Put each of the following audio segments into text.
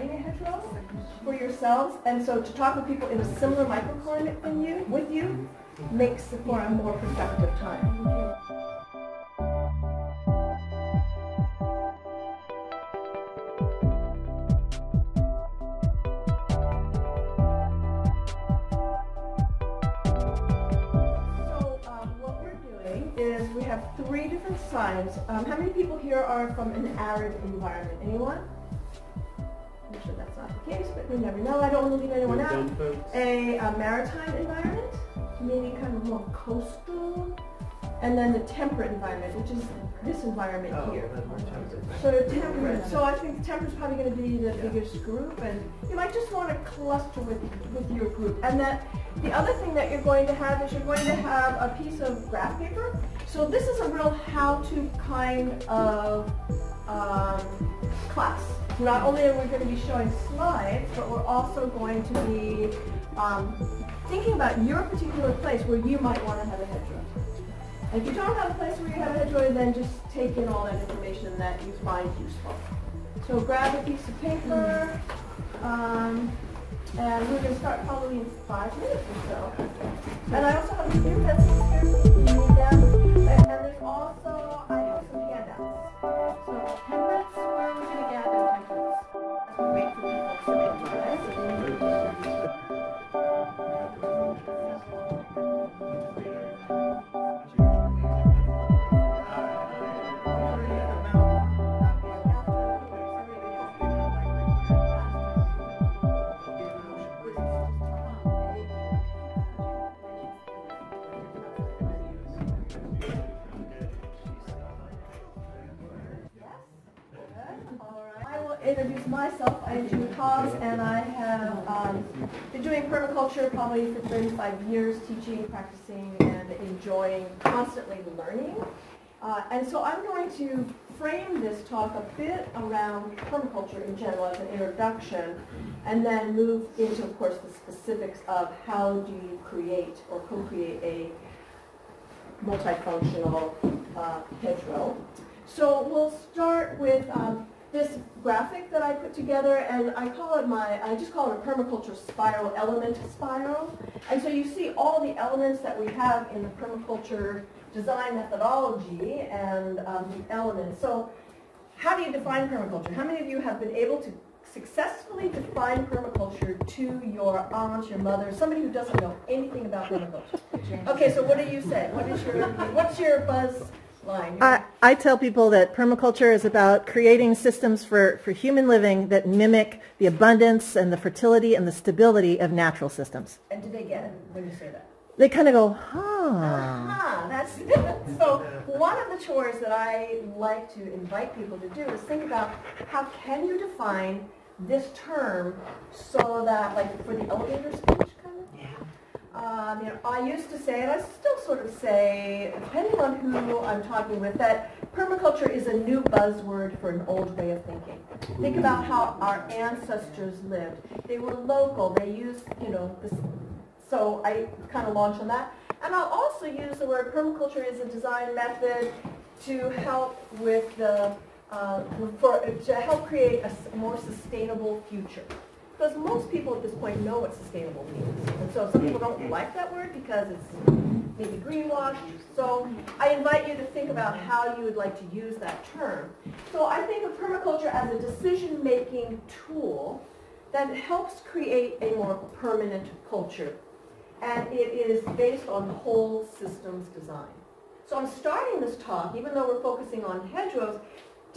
designing a hedgerow for yourselves, and so to talk with people in a similar microclimate than you, with you, makes for a more productive time. Is we have three different signs. How many people here are from an arid environment? Anyone? I'm sure that's not the case, but we never know. I don't want to leave anyone out. A maritime environment, meaning kind of more coastal, and then the temperate environment, which is this environment here. So temperate. So I think temperate is probably going to be the biggest group, and you might just want to cluster with your group. And that the other thing that you're going to have is you're going to have a piece of graph paper. So this is a real how-to kind of class. Not only are we going to be showing slides, but we're also going to be thinking about your particular place where you might want to have a hedgerow. If you don't have a place where you have a hedgerow, then just take in all that information that you find useful. So grab a piece of paper, and we're going to start probably in 5 minutes or so. And I also have a few pencils here if you need them. And there's also, I have some handouts. So 10 minutes, where we're going to gather 10 minutes. As we wait for people to submit to us. Introduce myself. I'm Jude Hobbs, and I have been doing permaculture probably for 35 years, teaching, practicing, and enjoying constantly learning. And so I'm going to frame this talk a bit around permaculture in general as an introduction, and then move into, of course, the specifics of how do you create or co-create a multifunctional hedgerow. So we'll start with this graphic that I put together, and I call it I just call it a permaculture spiral, element spiral. And so you see all the elements that we have in the permaculture design methodology and the elements. So how do you define permaculture? How many of you have been able to successfully define permaculture to your aunt, your mother, somebody who doesn't know anything about permaculture? Okay, so what do you say? What's your buzz? I tell people that permaculture is about creating systems for human living that mimic the abundance and the fertility and the stability of natural systems. And do they get it when you say that? They kind of go, huh. That's it. So one of the chores that I like to invite people to do is think about how can you define this term so that, like for the elevator speech, kind of? Yeah. You know, I used to say, and I still sort of say, depending on who I'm talking with, that permaculture is a new buzzword for an old way of thinking. Think about how our ancestors lived. They were local. They used, you know, this, so I kind of launch on that. And I'll also use the word permaculture as a design method to help with the, to help create a more sustainable future. Because most people at this point know what sustainable means. And so some people don't like that word because it's maybe greenwashed. So I invite you to think about how you would like to use that term. So I think of permaculture as a decision-making tool that helps create a more permanent culture. And it is based on whole systems design. So I'm starting this talk, even though we're focusing on hedgerows,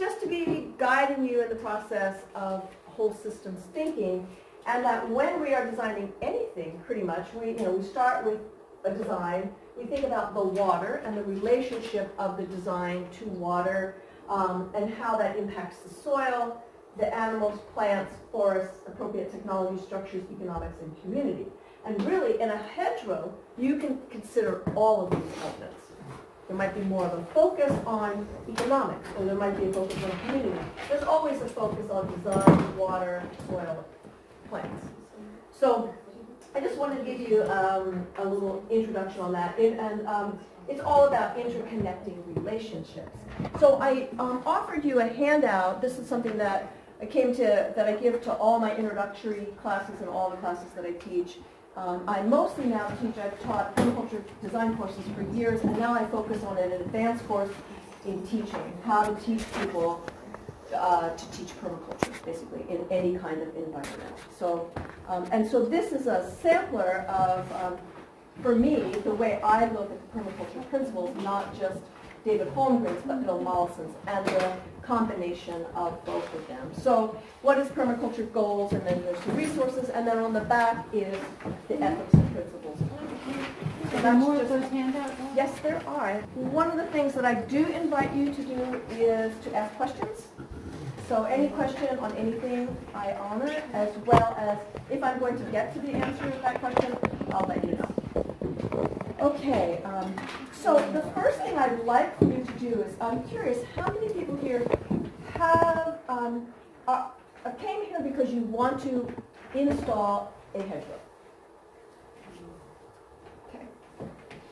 just to be guiding you in the process of whole systems thinking, and that when we are designing anything, pretty much, we start with a design. We think about the water and the relationship of the design to water, and how that impacts the soil, the animals, plants, forests, appropriate technology, structures, economics, and community. And really, in a hedgerow, you can consider all of these elements. There might be more of a focus on economics, or there might be a focus on community. There's always a focus on design, water, soil, plants. So I just wanted to give you a little introduction on that. It's all about interconnecting relationships. So I offered you a handout. This is something that I give to all my introductory classes and all the classes that I teach. I mostly now teach, I've taught permaculture design courses for years, and now I focus on an advanced course in teaching, how to teach people to teach permaculture, basically, in any kind of environment. So, and so this is a sampler of, for me, the way I look at the permaculture principles, not just David Holmgren's, but Bill Mollison's, and the combination of both of them. So what is permaculture goals, and then there's the resources, and then on the back is the ethics and principles. So there are more of those handouts? Yes, there are. One of the things that I do invite you to do is to ask questions. So any question on anything, I honor, as well as if I'm going to get to the answer to that question, I'll let you know. Okay, so the first thing I'd like for you to do is, I'm curious, how many people here have came here because you want to install a hedgerow? Okay.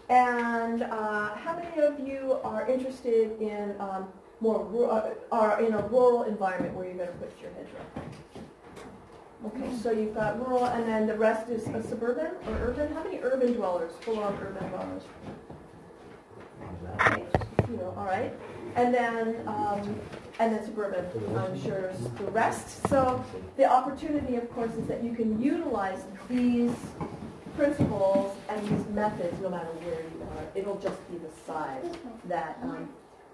And how many of you are interested in are in a rural environment where you're going to put your hedgerow? Okay, so you've got rural, and then the rest is suburban or urban. How many urban dwellers, full-on urban dwellers? Okay, you know, all right. And then suburban, I'm sure, is the rest. So the opportunity, of course, is that you can utilize these principles and these methods no matter where you are. It'll just be the side that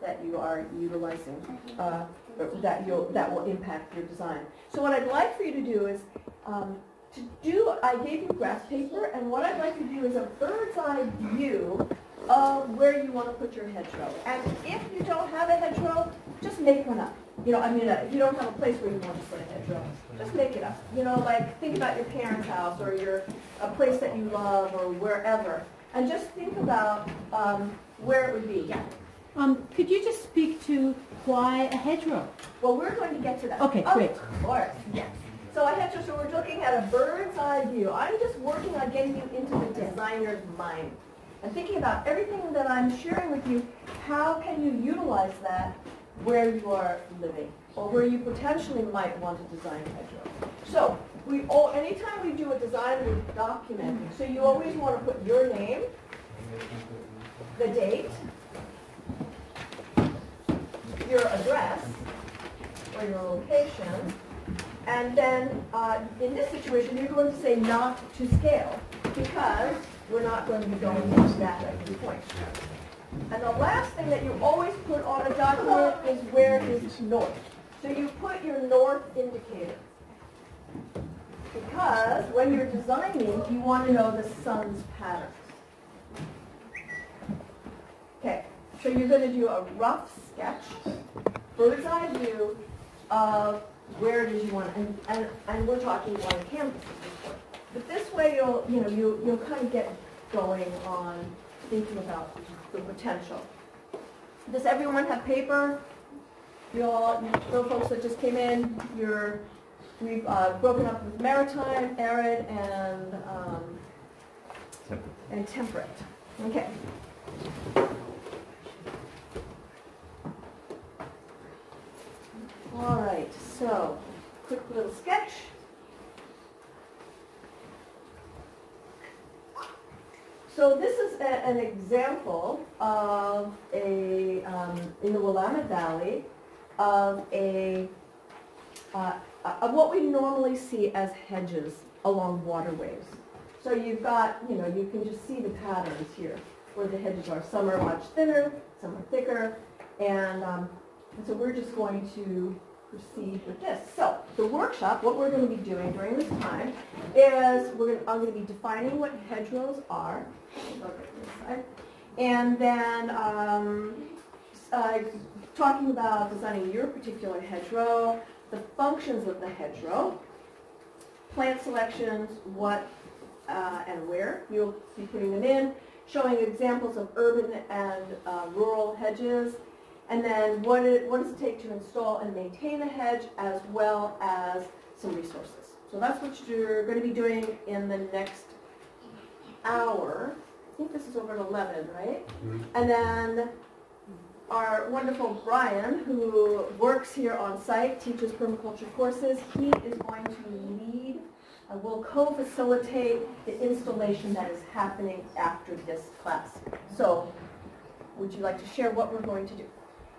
that you are utilizing, that will impact your design. So what I'd like for you to do is, I gave you grass paper, and what I'd like you to do is a bird's eye view of where you want to put your hedgerow. And if you don't have a hedgerow, just make one up. You know, I mean, if you don't have a place where you want to put a hedgerow, just make it up. You know, like think about your parents' house or a place that you love or wherever, and just think about where it would be. Yeah. Could you just speak to why a hedgerow? Well, we're going to get to that. Okay, great. Of course, yes. So a hedgerow, so we're looking at a bird's eye view. I'm just working on getting you into the designer's mind and thinking about everything that I'm sharing with you, how can you utilize that where you are living or where you potentially might want to design a hedgerow. So anytime we do a design, we document. So you always want to put your name, the date, your address or your location, and then in this situation you're going to say not to scale because we're not going to be going to that at this point. And the last thing that you always put on a document is where is north. So you put your north indicator because when you're designing you want to know the sun's patterns. Okay, so you're going to do a rough sketch, bird's eye view of where did you want, and we're talking on canvas at this point. But this way you'll kind of get going on thinking about the potential. Does everyone have paper? You folks that just came in, we've broken up with maritime, arid, and temperate. Okay. All right, so quick little sketch. So this is an example of a, in the Willamette Valley, of of what we normally see as hedges along waterways. So you've got, you know, you can just see the patterns here where the hedges are. Some are much thinner, some are thicker, and so we're just going to proceed with this. So the workshop, what we're going to be doing during this time is I'm going to be defining what hedgerows are, and then talking about designing your particular hedgerow, the functions of the hedgerow, plant selections, what and where you'll be putting them in, showing examples of urban and rural hedges, and then what does it take to install and maintain a hedge, as well as some resources. So that's what you're going to be doing in the next hour. I think this is over at 11, right? Mm-hmm. And then our wonderful Brian, who works here on site, teaches permaculture courses. He is going to lead and will co-facilitate the installation that is happening after this class. So would you like to share what we're going to do?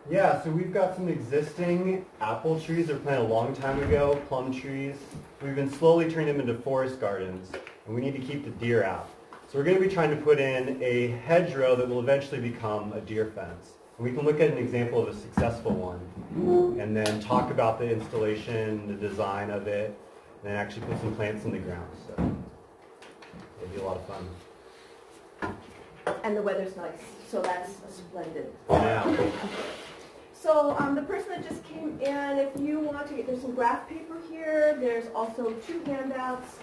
Yeah, so we've got some existing apple trees that were planted a long time ago, plum trees. We've been slowly turning them into forest gardens, and we need to keep the deer out. So we're going to be trying to put in a hedgerow that will eventually become a deer fence. And we can look at an example of a successful one, and then talk about the installation, the design of it, and then actually put some plants in the ground. So it'll be a lot of fun. And the weather's nice, so that's splendid. Yeah. So the person that just came in, if you want to get, there's some graph paper here, there's also two handouts,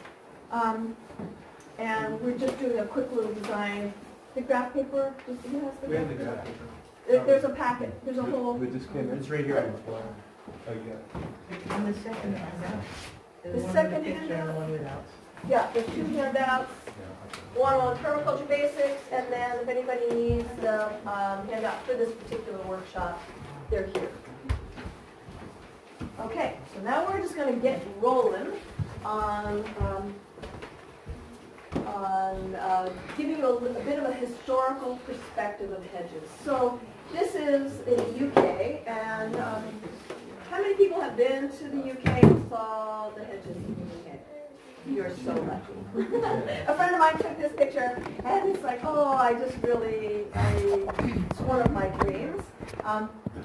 and we're just doing a quick little design. The graph paper, does who has the graph paper? There's a packet, there's a whole... It's right here on the floor. Oh, yeah. And the second handout. The second handout. Yeah, there's two handouts, one on permaculture basics, and then if anybody needs the handout for this particular workshop, they're here. Okay, so now we're just going to get rolling on giving you a bit of a historical perspective of hedges. So this is in the UK, and how many people have been to the UK and saw the hedges in the UK? You're so lucky. A friend of mine took this picture, and it's like, oh, it's one of my dreams.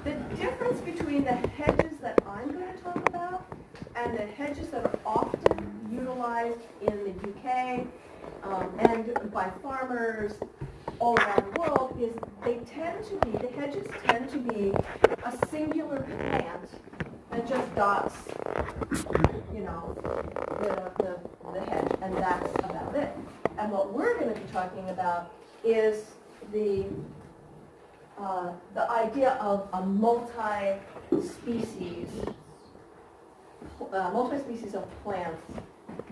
The difference between the hedges that I'm going to talk about and the hedges that are often utilized in the UK and by farmers all around the world is the hedges tend to be a singular plant that just dots, you know, the hedge, and that's about it. And what we're going to be talking about is the idea of a multi-species of plants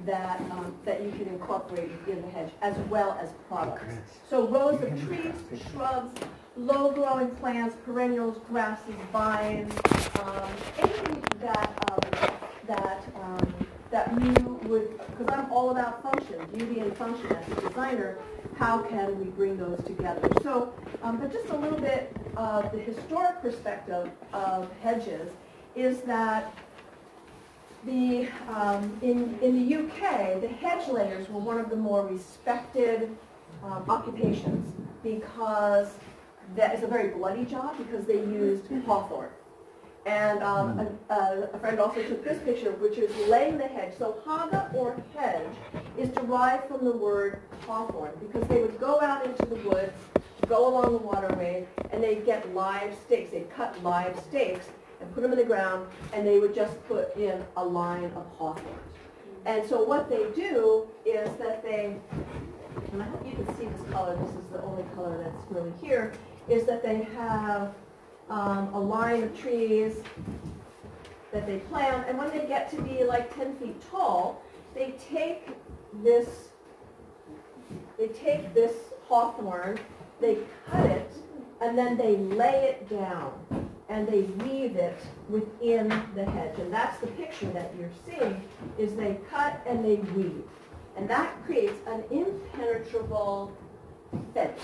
that that you can incorporate in the hedge, as well as products. So rows of trees, shrubs, low-growing plants, perennials, grasses, vines, anything that you would, because I'm all about function, beauty and function as a designer. How can we bring those together? So, but just a little bit of the historic perspective of hedges is that the in the UK, the hedge layers were one of the more respected occupations, because that is a very bloody job, because they used hawthorn. And a friend also took this picture, which is laying the hedge. So haga, or hedge, is derived from the word hawthorn, because they would go out into the woods, go along the waterway, and they'd get live stakes. They'd cut live stakes and put them in the ground, and they would just put in a line of hawthorns. And so what they do is that they, and I hope you can see this color, this is the only color that's really here, is that they have a line of trees that they plant, and when they get to be like 10 feet tall, they take this hawthorn, they cut it, and then they lay it down, and they weave it within the hedge. And that's the picture that you're seeing, is they cut and they weave. And that creates an impenetrable fence,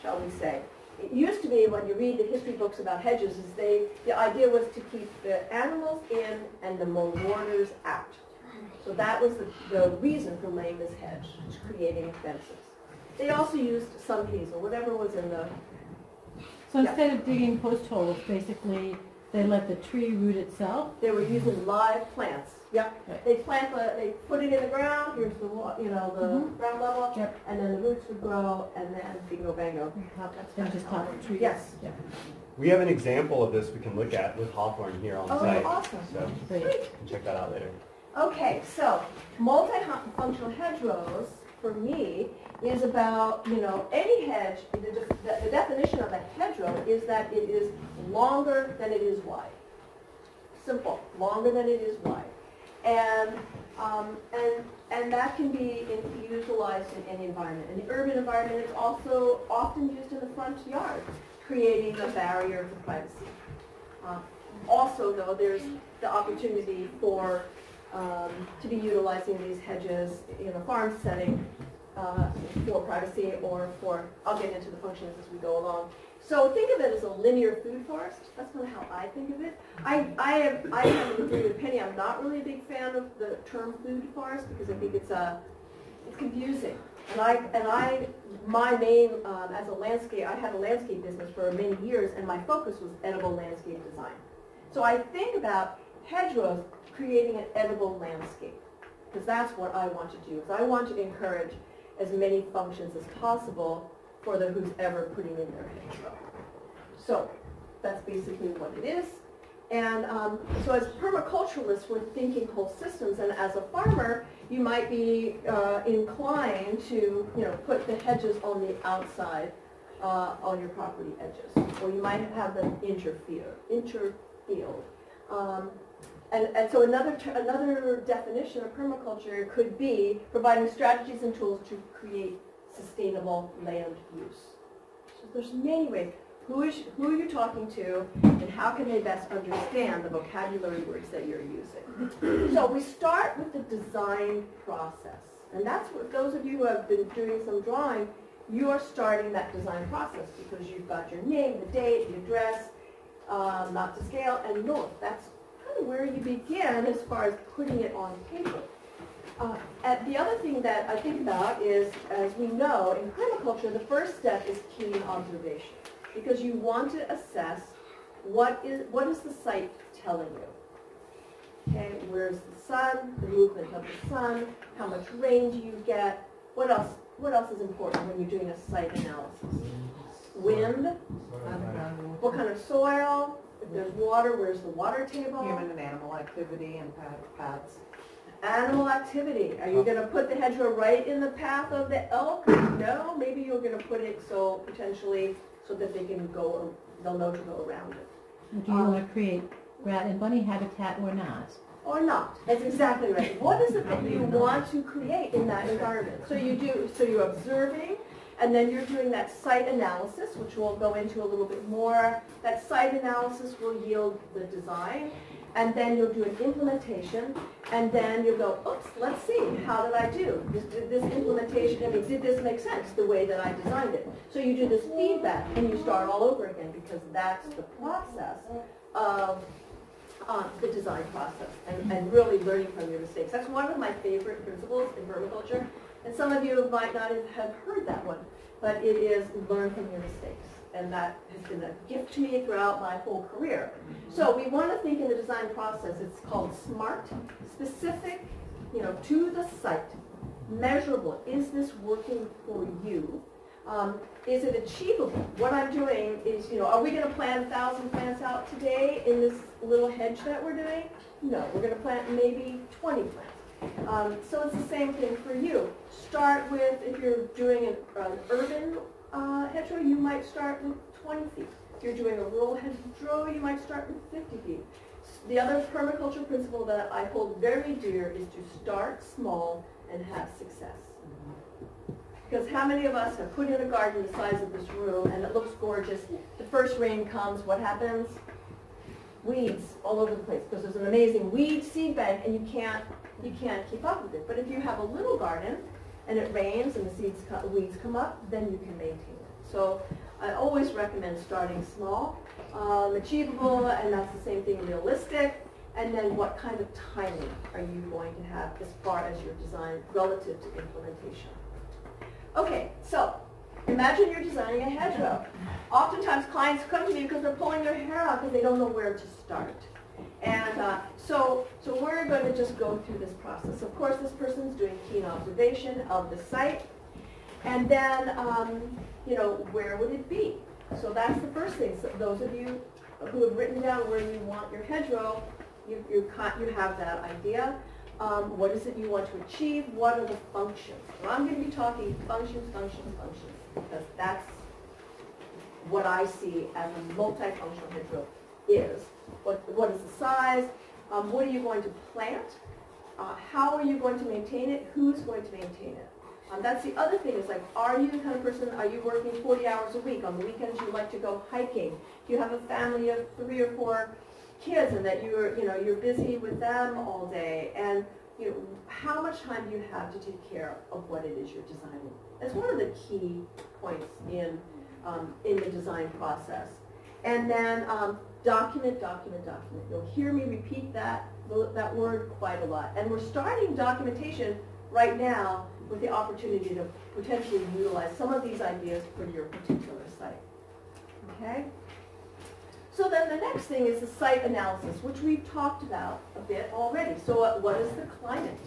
shall we say. It used to be, when you read the history books about hedges, is the idea was to keep the animals in and the marauders out. So that was the reason for laying this hedge, creating fences. They also used sun hazel, whatever was in the... So instead of digging post holes, basically, they let the tree root itself? They were using live plants. Yep. Right. They put it in the ground. Here's the ground level, yep. And then the roots would grow, and then bingo bango. And just pop the trees. Yes. Yep. We have an example of this we can look at with hawthorn here on the site. Oh, awesome! So great. You can check that out later. Okay, so multi-functional hedgerows for me is about, you know, any hedge. The definition of a hedgerow is that it is longer than it is wide. Simple. Longer than it is wide. And that can be utilized in any environment. In the urban environment, it's also often used in the front yard creating a barrier for privacy. Also, though, there's the opportunity for to be utilizing these hedges in a farm setting for privacy or for, I'll get into the functions as we go along. So think of it as a linear food forest. That's kind of how I think of it. I agree with Penny. I'm not really a big fan of the term food forest because I think it's confusing. My main, I had a landscape business for many years, and my focus was edible landscape design. So I think about hedgerows creating an edible landscape, because that's what I want to do. Is I want to encourage as many functions as possible for the who's ever putting in their hedgerow. So that's basically what it is. And so as permaculturalists, we're thinking whole systems, and as a farmer, you might be inclined to put the hedges on the outside on your property edges, or you might have them interfield. And so another definition of permaculture could be providing strategies and tools to create sustainable land use. So there's many ways. Who are you talking to, and how can they best understand the vocabulary words that you're using? So we start with the design process. And that's what those of you who have been doing some drawing, you are starting that design process because you've got your name, the date, the address, not to scale, and north. That's kind of where you begin as far as putting it on paper. The other thing that I think about is, as we know, in permaculture, the first step is keen observation, because you want to assess what is the site telling you. Okay, where's the sun, the movement of the sun, how much rain do you get, what else is important when you're doing a site analysis? Wind, what kind of soil, if there's water, where's the water table? Human and animal activity and paths. Animal activity. Are you going to put the hedgerow right in the path of the elk? No, maybe you're going to put it so potentially so that they can go, they'll know to go around it. And do you want to create rat and bunny habitat or not? Or not. That's exactly right. What is it that you want to create in that environment? So you do. So you're observing, and then you're doing that site analysis, which we'll go into a little bit more. That site analysis will yield the design, and then you'll do an implementation, and then you'll go, oops, let's see, how did I do? Did this implementation, did this make sense the way that I designed it? So you do this feedback, and you start all over again, because that's the process of the design process, and really learning from your mistakes. That's one of my favorite principles in permaculture, and some of you might not have heard that one, but it is learn from your mistakes. And that has been a gift to me throughout my whole career. So we want to think in the design process. It's called SMART, specific, to the site, measurable. Is this working for you? Is it achievable? What I'm doing is, are we going to plant 1,000 plants out today in this little hedge that we're doing? No, we're going to plant maybe 20 plants. So it's the same thing for you. Start with, if you're doing an urban hedgerow, you might start with 20 feet. If you're doing a rural hedgerow, you might start with 50 feet. The other permaculture principle that I hold very dear is to start small and have success. Because how many of us have put in a garden the size of this room and it looks gorgeous? The first rain comes, what happens? Weeds all over the place, because there's an amazing weed seed bank and you can't keep up with it. But if you have a little garden, and it rains and the weeds come up, then you can maintain it. So I always recommend starting small, achievable, and that's the same thing, realistic, and then what kind of timing are you going to have as far as your design relative to implementation? Okay, so imagine you're designing a hedgerow. Oftentimes clients come to me because they're pulling their hair out because they don't know where to start. And so we're going to just go through this process. Of course, this person's doing keen observation of the site. And then, where would it be? So that's the first thing. So those of you who have written down where you want your hedgerow, you have that idea. What is it you want to achieve? What are the functions? Well, I'm going to be talking functions, because that's what I see as a multifunctional hedgerow is. What is the size? What are you going to plant? How are you going to maintain it? Who's going to maintain it? That's the other thing, is like, are you the kind of person, are you working 40 hours a week? On the weekends you like to go hiking. Do you have a family of 3 or 4 kids and that you're busy with them all day? And you know, how much time do you have to take care of what it is you're designing? That's one of the key points in the design process. And then document, document, document. You'll hear me repeat that word quite a lot. And we're starting documentation right now with the opportunity to potentially utilize some of these ideas for your particular site. Okay? So then the next thing is the site analysis, which we've talked about a bit already. So what is the climate?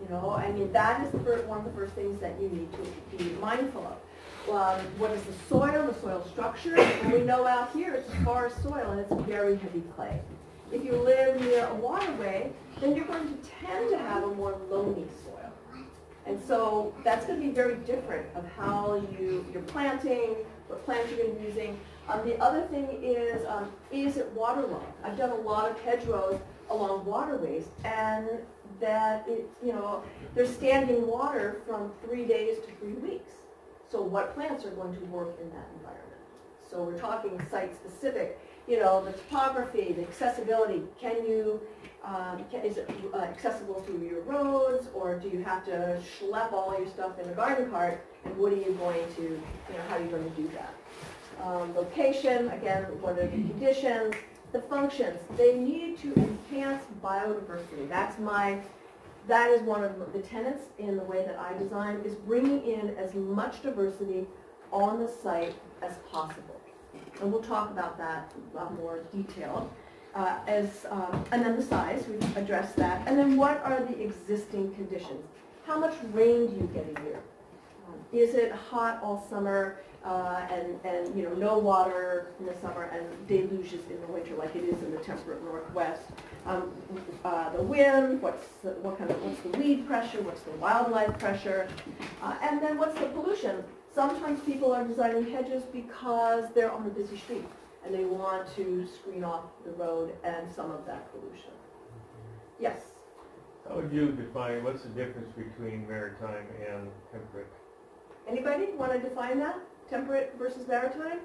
You know, I mean, that is the one of the first things that you need to be mindful of. What is the soil structure? And we know out here it's forest soil and it's very heavy clay. If you live near a waterway, then you're going to tend to have a more loamy soil. And so that's going to be very different of how you're planting, what plants you're going to be using. The other thing is it waterlogged? I've done a lot of hedgerows along waterways, and that there's standing water from 3 days to 3 weeks. So what plants are going to work in that environment? So we're talking site-specific. You know, the topography, the accessibility. Can you? Is it accessible through your roads, or do you have to schlep all your stuff in a garden cart? And what are you going to, how are you going to do that? Location, again, what are the conditions? The functions. They need to enhance biodiversity. That is one of the tenets in the way that I design, is bringing in as much diversity on the site as possible. And we'll talk about that a lot more detail. And then the size, we've addressed that. And then what are the existing conditions? How much rain do you get a year? Is it hot all summer and no water in the summer and deluges in the winter like it is in the temperate northwest? The wind, what's the weed pressure, what's the wildlife pressure, and then what's the pollution? Sometimes people are designing hedges because they're on a busy street and they want to screen off the road and some of that pollution. Yes? How would you define, what's the difference between maritime and temperate? Anybody want to define that? Temperate versus maritime?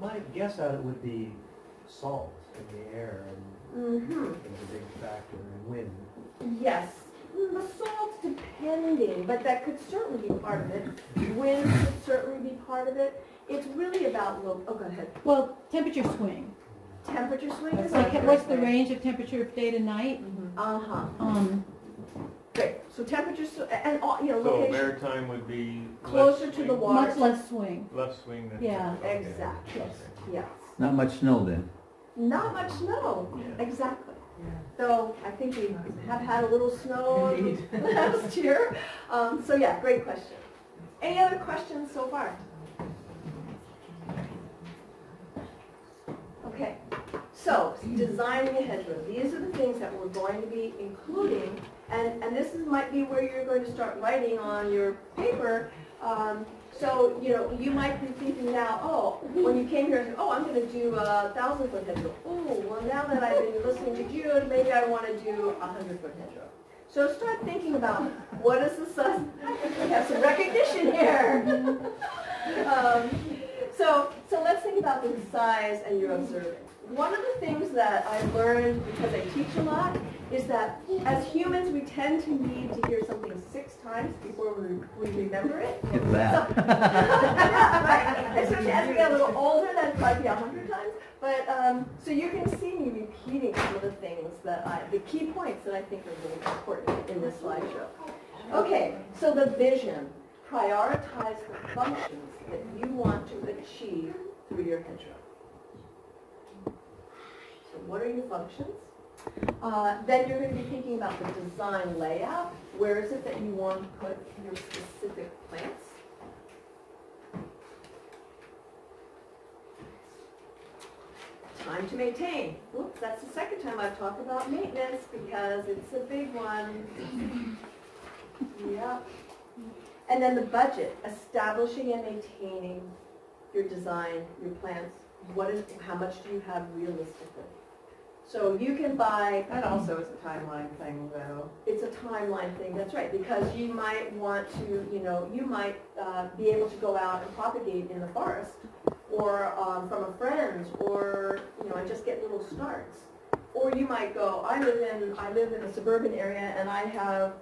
My guess at it would be salt in the air and is a big factor, and wind. Yes. The salt's depending, but that could certainly be part of it. Wind could certainly be part of it. It's really about low. Oh, go ahead. Well, temperature swing. Temperature swing. Is like what's the range of temperature of day to night? Great. So temperature and location. So maritime would be closer to the water. Much less swing. Less swing than. Yeah. Okay. Exactly. Yes. Yes. Not much snow then. Not much snow. Yeah. Exactly. Yeah. So I think we have had a little snow last year. So yeah, great question. Any other questions so far? Okay, so designing a hedgerow. These are the things that we're going to be including, and this might be where you're going to start writing on your paper. So you might be thinking now, when you came here, and said, I'm going to do a 1,000-foot hedgerow. Oh, well now that I've been listening to Jude, maybe I want to do a 100-foot hedgerow. So start thinking about what is the size. We have some recognition here. So let's think about the size and your observing. One of the things that I've learned, because I teach a lot, is that as humans we tend to need to hear something 6 times before we remember it. It's that. Yeah, right? Especially as we get a little older, that's probably 100 times. But so you can see me repeating some of the things that the key points that I think are really important in this slideshow. Okay, so the vision. Prioritize the functions that you want to achieve through your hedgerow. So what are your functions? Then you're going to be thinking about the design layout. Where is it that you want to put your specific plants? Time to maintain. Oops, that's the second time I've talked about maintenance because it's a big one. Yeah. And then the budget, establishing and maintaining your design, your plans. How much do you have realistically? So you can buy... That also is a timeline thing, though. It's a timeline thing, that's right, because you might want to, you know, you might be able to go out and propagate in the forest, or from a friend's, or, you know, and just get little starts. Or you might go, I live in a suburban area, and I have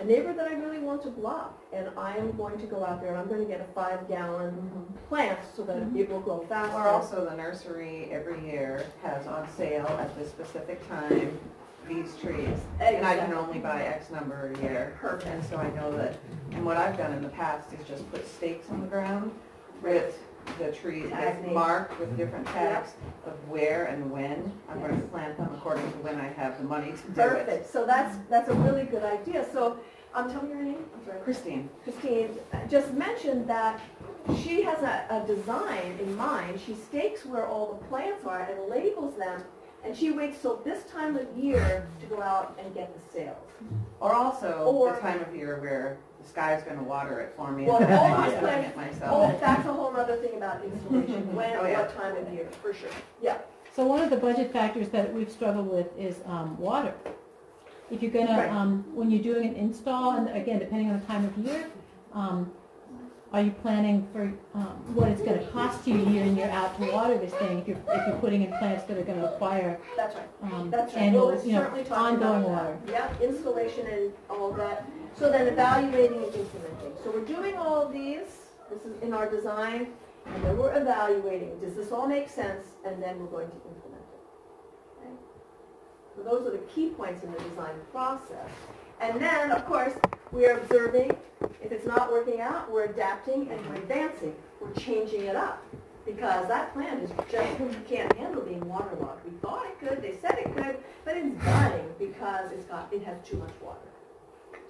a neighbor that I really want to block, and I am going to go out there and I'm going to get a 5-gallon plant so that it will grow faster. Or also the nursery every year has on sale at this specific time these trees, exactly. And I can only buy X number a year. Perfect. And so I know that, and what I've done in the past is just put stakes on the ground with the trees that's marked with different tags of where and when I'm going to plant them according to when I have the money to do it. Perfect. So that's a really good idea. So tell me your name. I'm sorry. Christine. Christine just mentioned that she has a design in mind. She stakes where all the plants are and labels them, and she waits till this time of year to go out and get the sales. Or also the time of year where the sky's going to water it for me. Well, and I'm myself. Oh, that's a whole other thing about installation. When, what time of year, for sure. Yeah. So one of the budget factors that we've struggled with is water. If you're going to, when you're doing an install, and again, depending on the time of year, are you planning for what it's going to cost you year in year out to water this thing? If you're putting in plants that are going to require annual, well, you know, ongoing water. Yeah, installation and all that. So then evaluating and implementing. So we're doing all of these. This is in our design, and then we're evaluating. Does this all make sense? And then we're going to implement it. Okay. So those are the key points in the design process. And then, of course, we are observing. If it's not working out, we're adapting and we're advancing. We're changing it up because that plant is just can't handle being waterlogged. We thought it could, they said it could, but it's dying because it has too much water.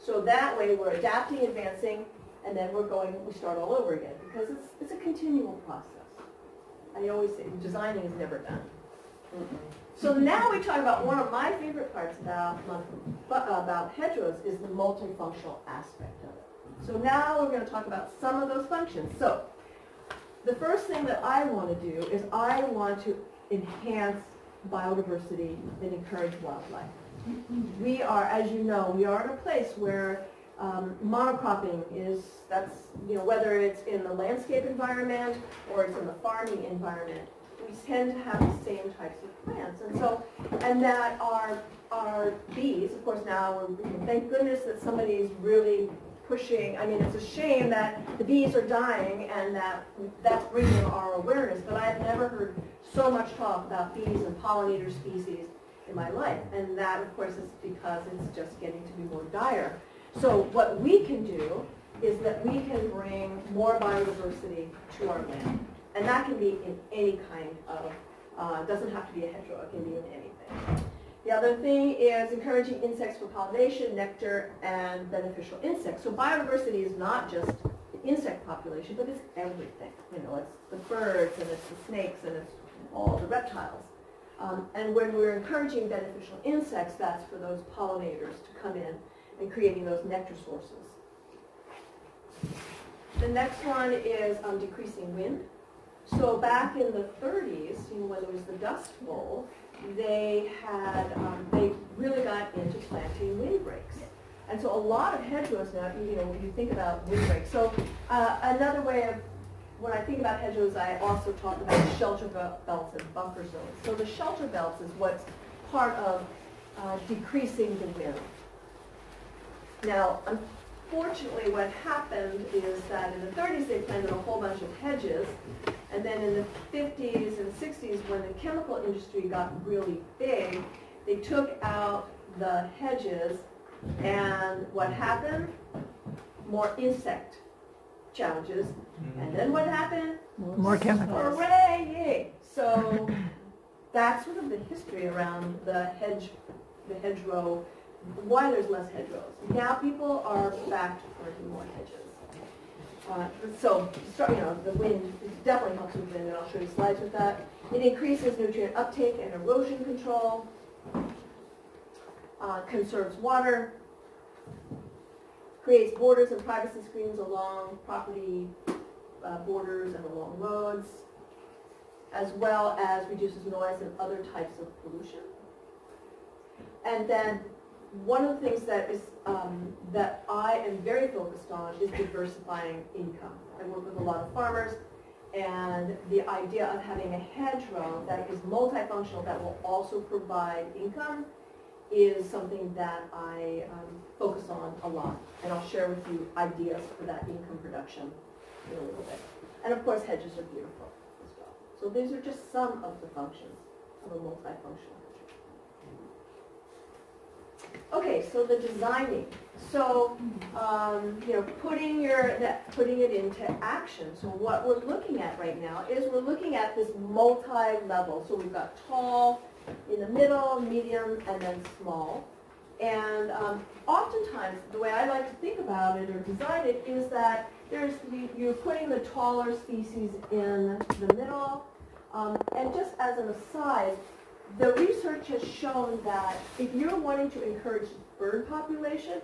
So that way, we're adapting, advancing, and then we start all over again because it's a continual process. I always say designing is never done. So now we talk about one of my favorite parts about hedgerows is the multifunctional aspect of it. So now we're going to talk about some of those functions. So the first thing that I want to do is I want to enhance biodiversity and encourage wildlife. We are, as you know, we are in a place where monocropping is, you know, whether it's in the landscape environment or it's in the farming environment, we tend to have the same types of plants, and so, and that our bees, of course, now, thank goodness that somebody's really pushing, I mean, it's a shame that the bees are dying and that's bringing our awareness, but I've never heard so much talk about bees and pollinator species in my life, and that, of course, is because it's just getting to be more dire. So what we can do is that we can bring more biodiversity to our land. And that can be in any kind of, doesn't have to be a hedgerow, it can be in anything. The other thing is encouraging insects for pollination, nectar, and beneficial insects. So biodiversity is not just the insect population, but it's everything. You know, it's the birds, and it's the snakes, and it's all the reptiles. And when we're encouraging beneficial insects, that's for those pollinators to come in and creating those nectar sources. The next one is decreasing wind. So back in the 30s, you know, when there was the Dust Bowl, they had they really got into planting windbreaks, and so a lot of hedgerows now. You know, when you think about windbreaks, so another way of when I think about hedgerows, I also talk about shelter belts and buffer zones. So the shelter belts is what's part of decreasing the wind. Now, unfortunately, what happened is that in the 30s they planted a whole bunch of hedges. And then in the 50s and 60s, when the chemical industry got really big, they took out the hedges, and what happened? More insect challenges. And then what happened? More chemicals. Hooray! So that's sort of the history around the hedgerow, why there's less hedgerows. Now people are back to planting more hedges. So, you know, the wind definitely helps with wind, and I'll show you slides with that. It increases nutrient uptake and erosion control, conserves water, creates borders and privacy screens along property borders and along roads, as well as reduces noise and other types of pollution. And then one of the things that is that I am very focused on is diversifying income. I work with a lot of farmers, and the idea of having a hedgerow that is multifunctional that will also provide income is something that I focus on a lot, and I'll share with you ideas for that income production in a little bit. And of course, hedges are beautiful as well. So these are just some of the functions of a multifunctional hedge. Okay, so the designing. So putting putting it into action. So what we're looking at right now is we're looking at this multi-level. So we've got tall, in the middle, medium, and then small. And oftentimes, the way I like to think about it or design it is that you're putting the taller species in the middle. And just as an aside, the research has shown that if you're wanting to encourage bird population,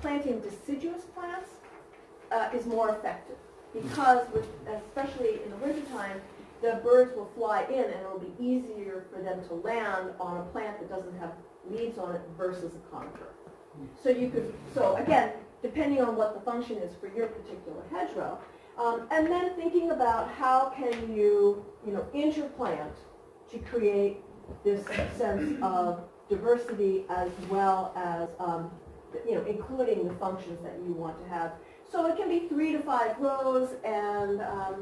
planting deciduous plants is more effective, because especially in the wintertime, the birds will fly in, and it'll be easier for them to land on a plant that doesn't have leaves on it versus a conifer. So you could, again, depending on what the function is for your particular hedgerow, and then thinking about how can you, interplant to create this sense of diversity as well as, including the functions that you want to have. So it can be 3 to 5 rows and a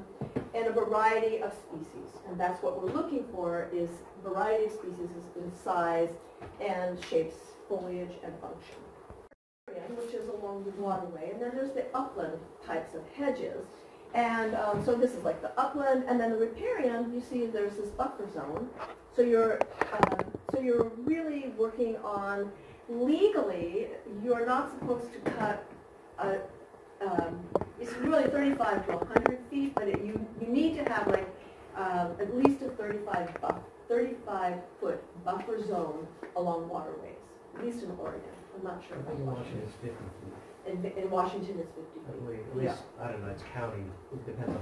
variety of species. And that's what we're looking for, is variety of species in size and shapes, foliage, and function. Which is along the waterway. And then there's the upland types of hedges. And so this is like the upland. And then the riparian, you see there's this buffer zone. So you're really working on, legally, you're not supposed to cut a it's really 35 to 100 feet, but you need to have like at least a 35-foot buffer zone along waterways, at least in Oregon. I'm not sure about Washington. It's 50 feet. In Washington, it's 50 feet. At least, yeah. I don't know, it's county. It depends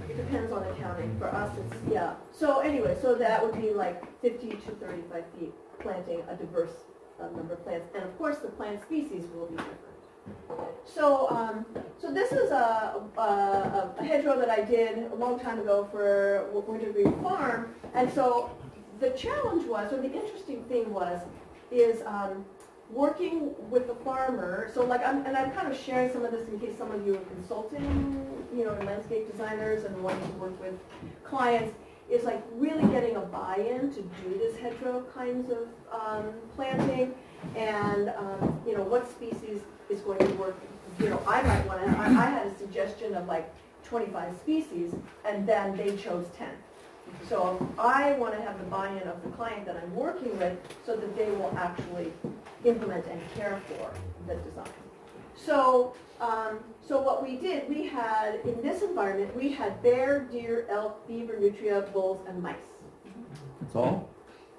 on the county. For us, it's, yeah. So anyway, so that would be like 50 to 35 feet, planting a diverse number of plants. And of course, the plant species will be different. So, so this is a hedgerow that I did a long time ago for Winter Green Farm, and so the challenge was, or the interesting thing was, is working with the farmer. So, like, I'm kind of sharing some of this in case some of you are consulting, landscape designers and wanting to work with clients. Is like really getting a buy-in to do this hedgerow kinds of planting, and what species is going to work. I might want to. I had a suggestion of like 25 species, and then they chose 10. So I want to have the buy-in of the client that I'm working with, so that they will actually implement and care for the design. So, so what we did, we had, in this environment, we had bear, deer, elk, beaver, nutria, bulls, and mice. That's all?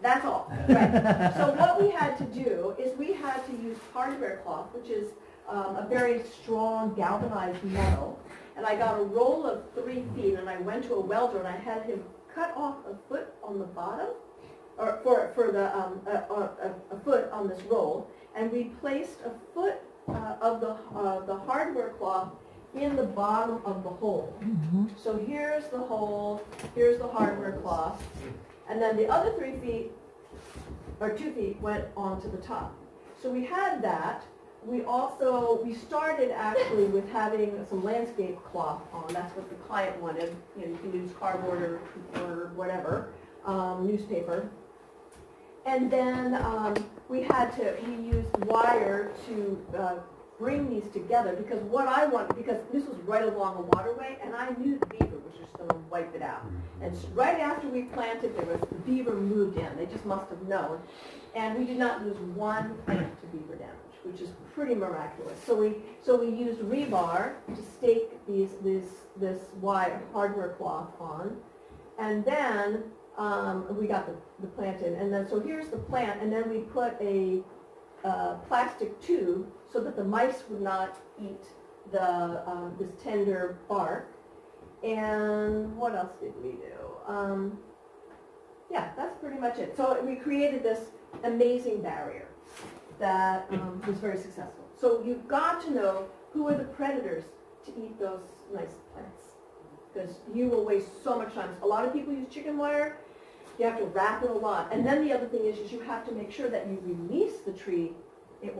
That's all, right. So what we had to do is we had to use hardware cloth, which is a very strong galvanized metal. And I got a roll of 3 feet, and I went to a welder, and I had him cut off a foot on the bottom, or a foot on this roll, and we placed a foot of the hardware cloth in the bottom of the hole. Mm-hmm. So here's the hole, here's the hardware cloth, and then the other 3 feet, or 2 feet, went onto the top. So we had that. We started actually with having some landscape cloth on. That's what the client wanted. You can use cardboard or whatever, newspaper. And then we used wire to bring these together, because what I wanted, because this was right along a waterway, and I knew the beaver was just going to wipe it out. And right after we planted, the beaver moved in. They just must have known. And we did not lose one plant to beaver damage, which is pretty miraculous. So we used rebar to stake this wire hardware cloth on, and then we got the plant in, and then so here's the plant, and then we put a plastic tube so that the mice would not eat the this tender bark. And what else did we do? Yeah, that's pretty much it. So we created this amazing barrier that was very successful. So you've got to know who are the predators to eat those nice plants, because you will waste so much time. A lot of people use chicken wire. You have to wrap it a lot. And then the other thing is you have to make sure that you release the tree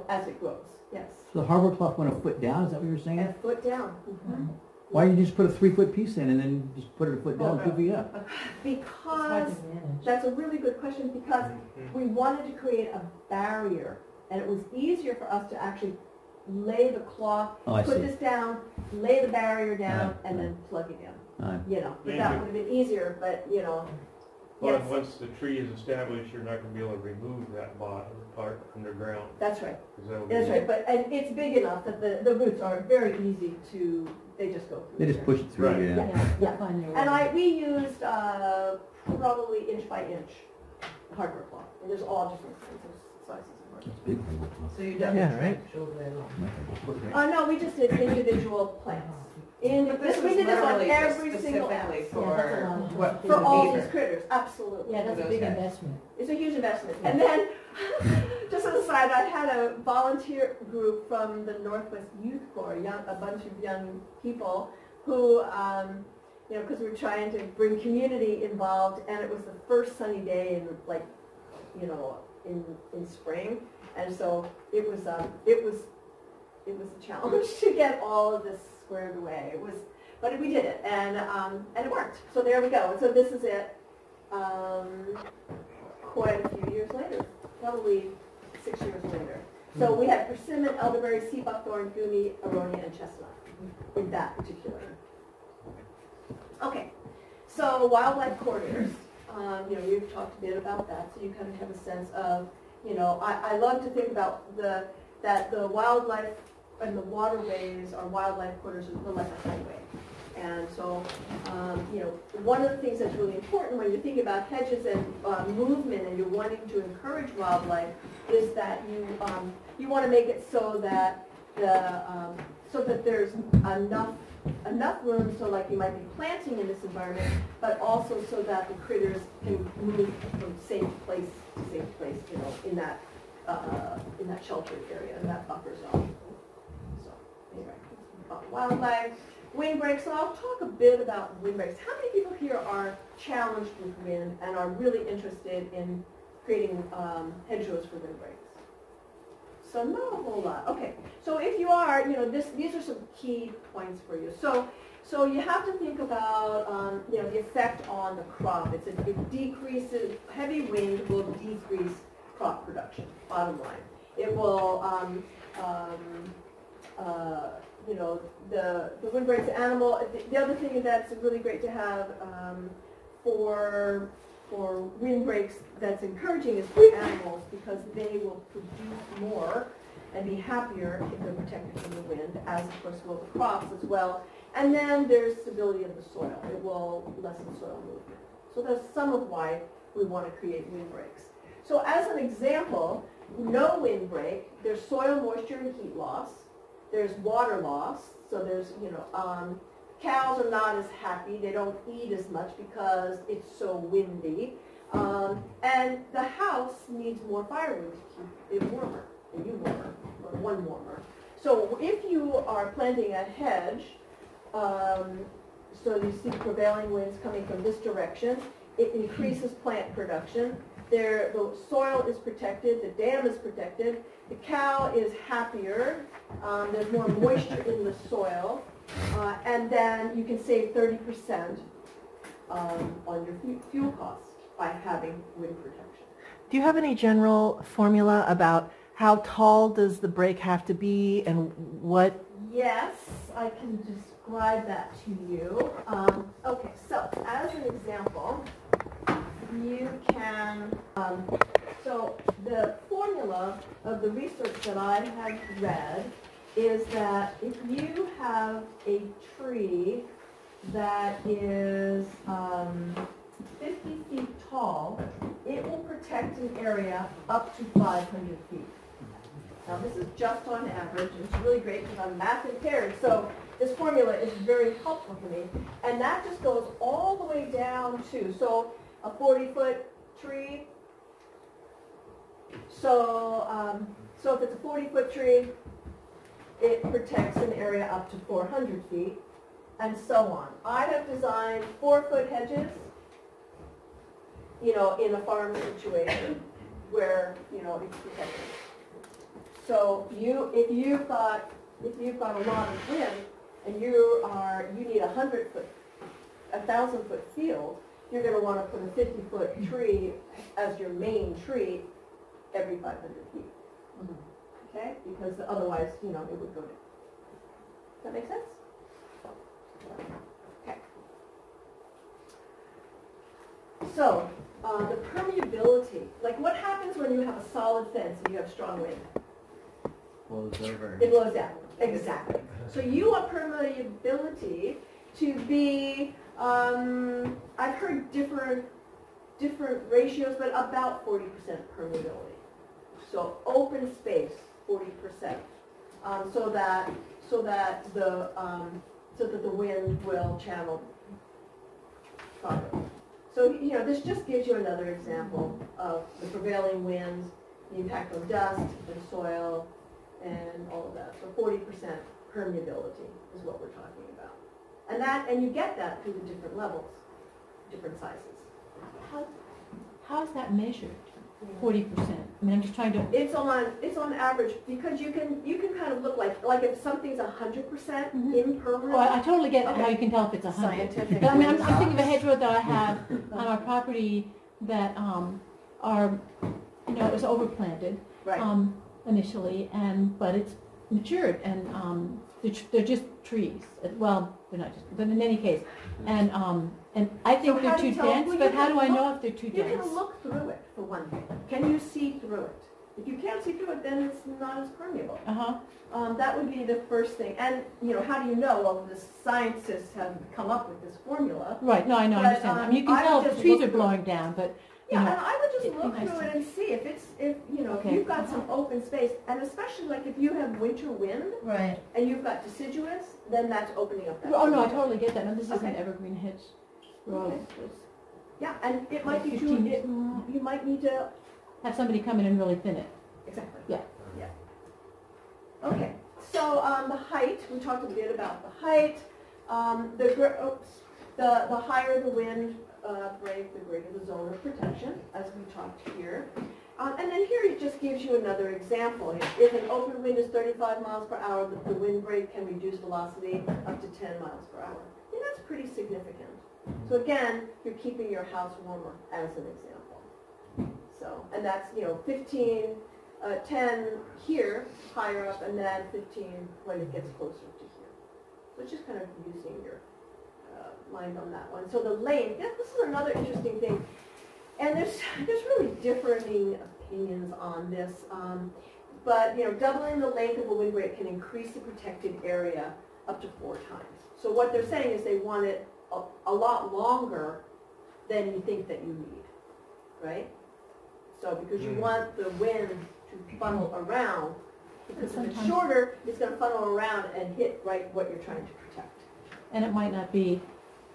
as it grows. Yes. So the hardware cloth went a foot down, is that what you were saying? A foot down. Mm-hmm. Why don't you just put a 3-foot piece in and then just put it a foot down and put it up? Because that's a really good question, because we wanted to create a barrier, and it was easier for us to actually lay the cloth, put this down, lay the barrier down, and then plug it in. You know, but that would have been easier, but you know. Well, once the tree is established, you're not going to be able to remove that bottom part underground. That's right. That's right. But and it's big enough that the roots are very easy to. They just go through. They just push it through. Right. Yeah. And we used probably inch by inch hardware cloth. And there's all different kinds of sizes of hardware. It's big. So you don't right? No, we just did individual plants. But this we did this on every single family for all these critters, absolutely. Yeah, that's a big investment. It's a huge investment. Yeah. And then, just as an aside, I had a volunteer group from the Northwest Youth Corps, a bunch of young people who, you know, because we're trying to bring community involved, and it was the first sunny day in, like, you know, in spring, and so it was a challenge to get all of this squared away. It was, but we did it, and it worked. So there we go. And so this is it. Quite a few years later, probably 6 years later. So we had persimmon, elderberry, sea buckthorn, gumi, aronia, and chestnut in that particular. Okay. So wildlife corridors. You know, we've talked a bit about that, so you kind of have a sense of, you know, I love to think about that the wildlife and the waterways or wildlife corridors are like a highway. And so, you know, one of the things that's really important when you think about hedges and movement, and you're wanting to encourage wildlife, is that you want to make it so that there's enough room, so like you might be planting in this environment, but also so that the critters can move from safe place to safe place, you know, in that sheltered area, in that buffer zone. Wildlife, windbreaks. So I'll talk a bit about windbreaks. How many people here are challenged with wind and are really interested in creating hedgerows for windbreaks? So not a whole lot. Okay. So if you are, you know, these are some key points for you. So you have to think about, you know, the effect on the crop. It decreases. Heavy wind will decrease crop production. Bottom line, it will. You know, the windbreaks animal. The other thing that's really great to have for windbreaks that's encouraging is for animals, because they will produce more and be happier if they're protected from the wind, as of course will the crops as well. And then there's stability of the soil. It will lessen soil movement. So that's some of why we want to create windbreaks. So as an example, no windbreak, there's soil moisture and heat loss. There's water loss, so there's, you know, cows are not as happy. They don't eat as much because it's so windy. And the house needs more firewood to keep it warmer, and you warmer, or one warmer. So if you are planting a hedge, so you see prevailing winds coming from this direction, it increases plant production. The soil is protected, the dam is protected, the cow is happier, there's more moisture in the soil, and then you can save 30% on your fuel costs by having wind protection. Do you have any general formula about how tall does the break have to be and what? Yes, I can describe that to you. Okay, so as an example, you can, so the formula of the research that I have read is that if you have a tree that is 50 feet tall, it will protect an area up to 500 feet. Now this is just on average, and it's really great because I'm math impaired, so this formula is very helpful for me. And that just goes all the way down to, so a 40-foot tree So, so if it's a 40-foot tree, it protects an area up to 400 feet, and so on. I have designed 4-foot hedges, you know, in a farm situation where, you know, it's protected. So you, if you've got a lot of wind and you need a 1,000-foot field, you're going to want to put a 50-foot tree as your main tree every 500 feet. Mm-hmm. Okay? Because otherwise, you know, it would go down. Does that make sense? Okay. So, the permeability. Like, what happens when you have a solid fence and you have strong wind? Blows over. It blows out. Exactly. So you want permeability to be, I've heard different ratios, but about 40% permeability. So open space, 40%, so that the wind will channel farther. So, you know, this just gives you another example of the prevailing winds, the impact on dust and soil, and all of that. So 40% permeability is what we're talking about, and you get that through the different levels, different sizes. How is that measured? 40%. I mean, I'm just trying to. It's on average, because you can kind of look like if something's 100% impermeable. Oh, I totally get how you can tell if it's 100. Scientific. But I mean, I'm thinking of a hedgerow that I have on our property that it was overplanted, right. Initially, but it's matured, and they're just trees. Well, they're not just, but in any case, and I think they're too dense. But how do I know if they're too dense? You can look through it for one thing. Can you see through it? If you can't see through it, then it's not as permeable. That would be the first thing. And you know, how do you know? Well, the scientists have come up with this formula. Right. No, I know. I understand. I mean, you can tell if the trees are blowing down, but. Yeah, and I would just look through it and see if you've got some open space, and especially like if you have winter wind, right, and you've got deciduous, then that's opening up that. Well, oh no, I totally get that. No, this is an evergreen hedge. Okay. Yeah, and it might be too. You might need to have somebody come in and really thin it. Exactly. Yeah. Yeah. Okay. So the height. We talked a bit about the height. The higher the wind. The greater the zone of protection, as we talked here. And then here it just gives you another example. If an open wind is 35 miles per hour, the wind break can reduce velocity up to 10 miles per hour. And that's pretty significant. So again, you're keeping your house warmer as an example. So, and that's, you know, 10 here, higher up, and then 15 when it gets closer to here. So it's just kind of using your mind on that one. So the length, this is another interesting thing, and there's really differing opinions on this, but you know, doubling the length of a wind break can increase the protected area up to 4 times. So what they're saying is they want it a lot longer than you think that you need, right? So because you want the wind to funnel around, because if it's shorter, it's going to funnel around and hit right what you're trying to protect. And it might not be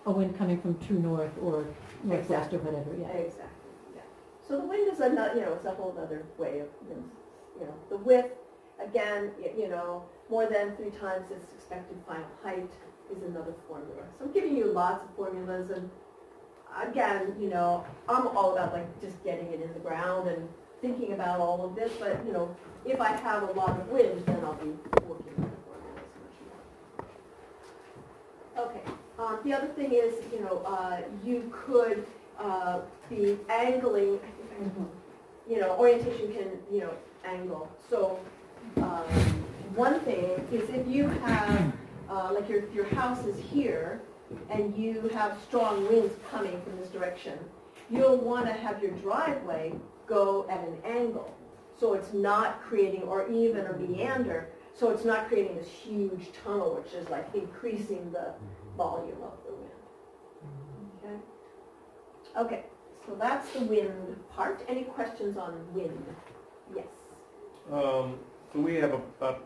a wind coming from true north or northwest, or whatever. Yeah. Exactly. Yeah. So the wind is another, you know, it's a whole other way of, you know, the width. Again, you know, more than 3 times its expected final height is another formula. So I'm giving you lots of formulas, and again, you know, I'm all about like just getting it in the ground and thinking about all of this. But you know, if I have a lot of wind, then I'll be working with it. Okay. The other thing is, you know, you could be angling. You know, orientation can, you know, angle. So one thing is if you have, like your house is here, and you have strong winds coming from this direction, you'll want to have your driveway go at an angle, so it's not creating, or even a meander. So it's not creating this huge tunnel, which is like increasing the volume of the wind. Okay. Okay. So that's the wind part. Any questions on wind? Yes. So we have about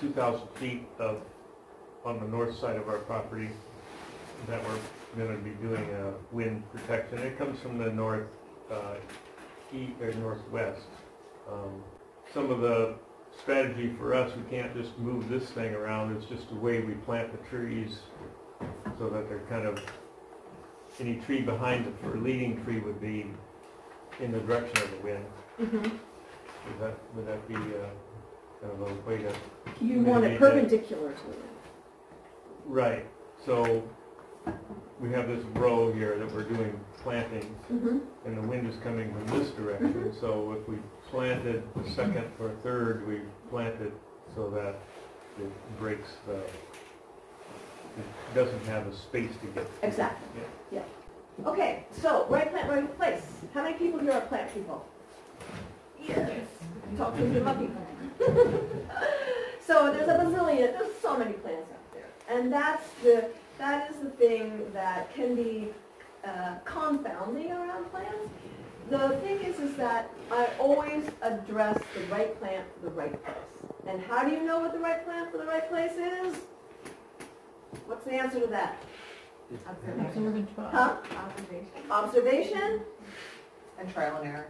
2,000 feet of on the north side of our property that we're going to be doing a wind protection. It comes from the north, east or northwest. Some of the strategy for us, we can't just move this thing around, it's just the way we plant the trees so that they're kind of, any tree behind it for a leading tree would be in the direction of the wind. Mm-hmm. Would that be kind of a way to... You want it perpendicular to the wind. Right. So we have this row here that we're doing plantings, mm-hmm. and the wind is coming from this direction. Mm-hmm. So if we planted the second or third, we planted so that it breaks the... It doesn't have a space to get to. Exactly. Yeah. Yeah. Okay, so right plant, right place. How many people here are plant people? Yes. Talk to me about people. So there's a bazillion, there's so many plants out there. And that is the thing that can be confounding around plants. The thing is that I always address the right plant for the right place. And how do you know what the right plant for the right place is? What's the answer to that? Observation. Huh? Observation? And trial and error.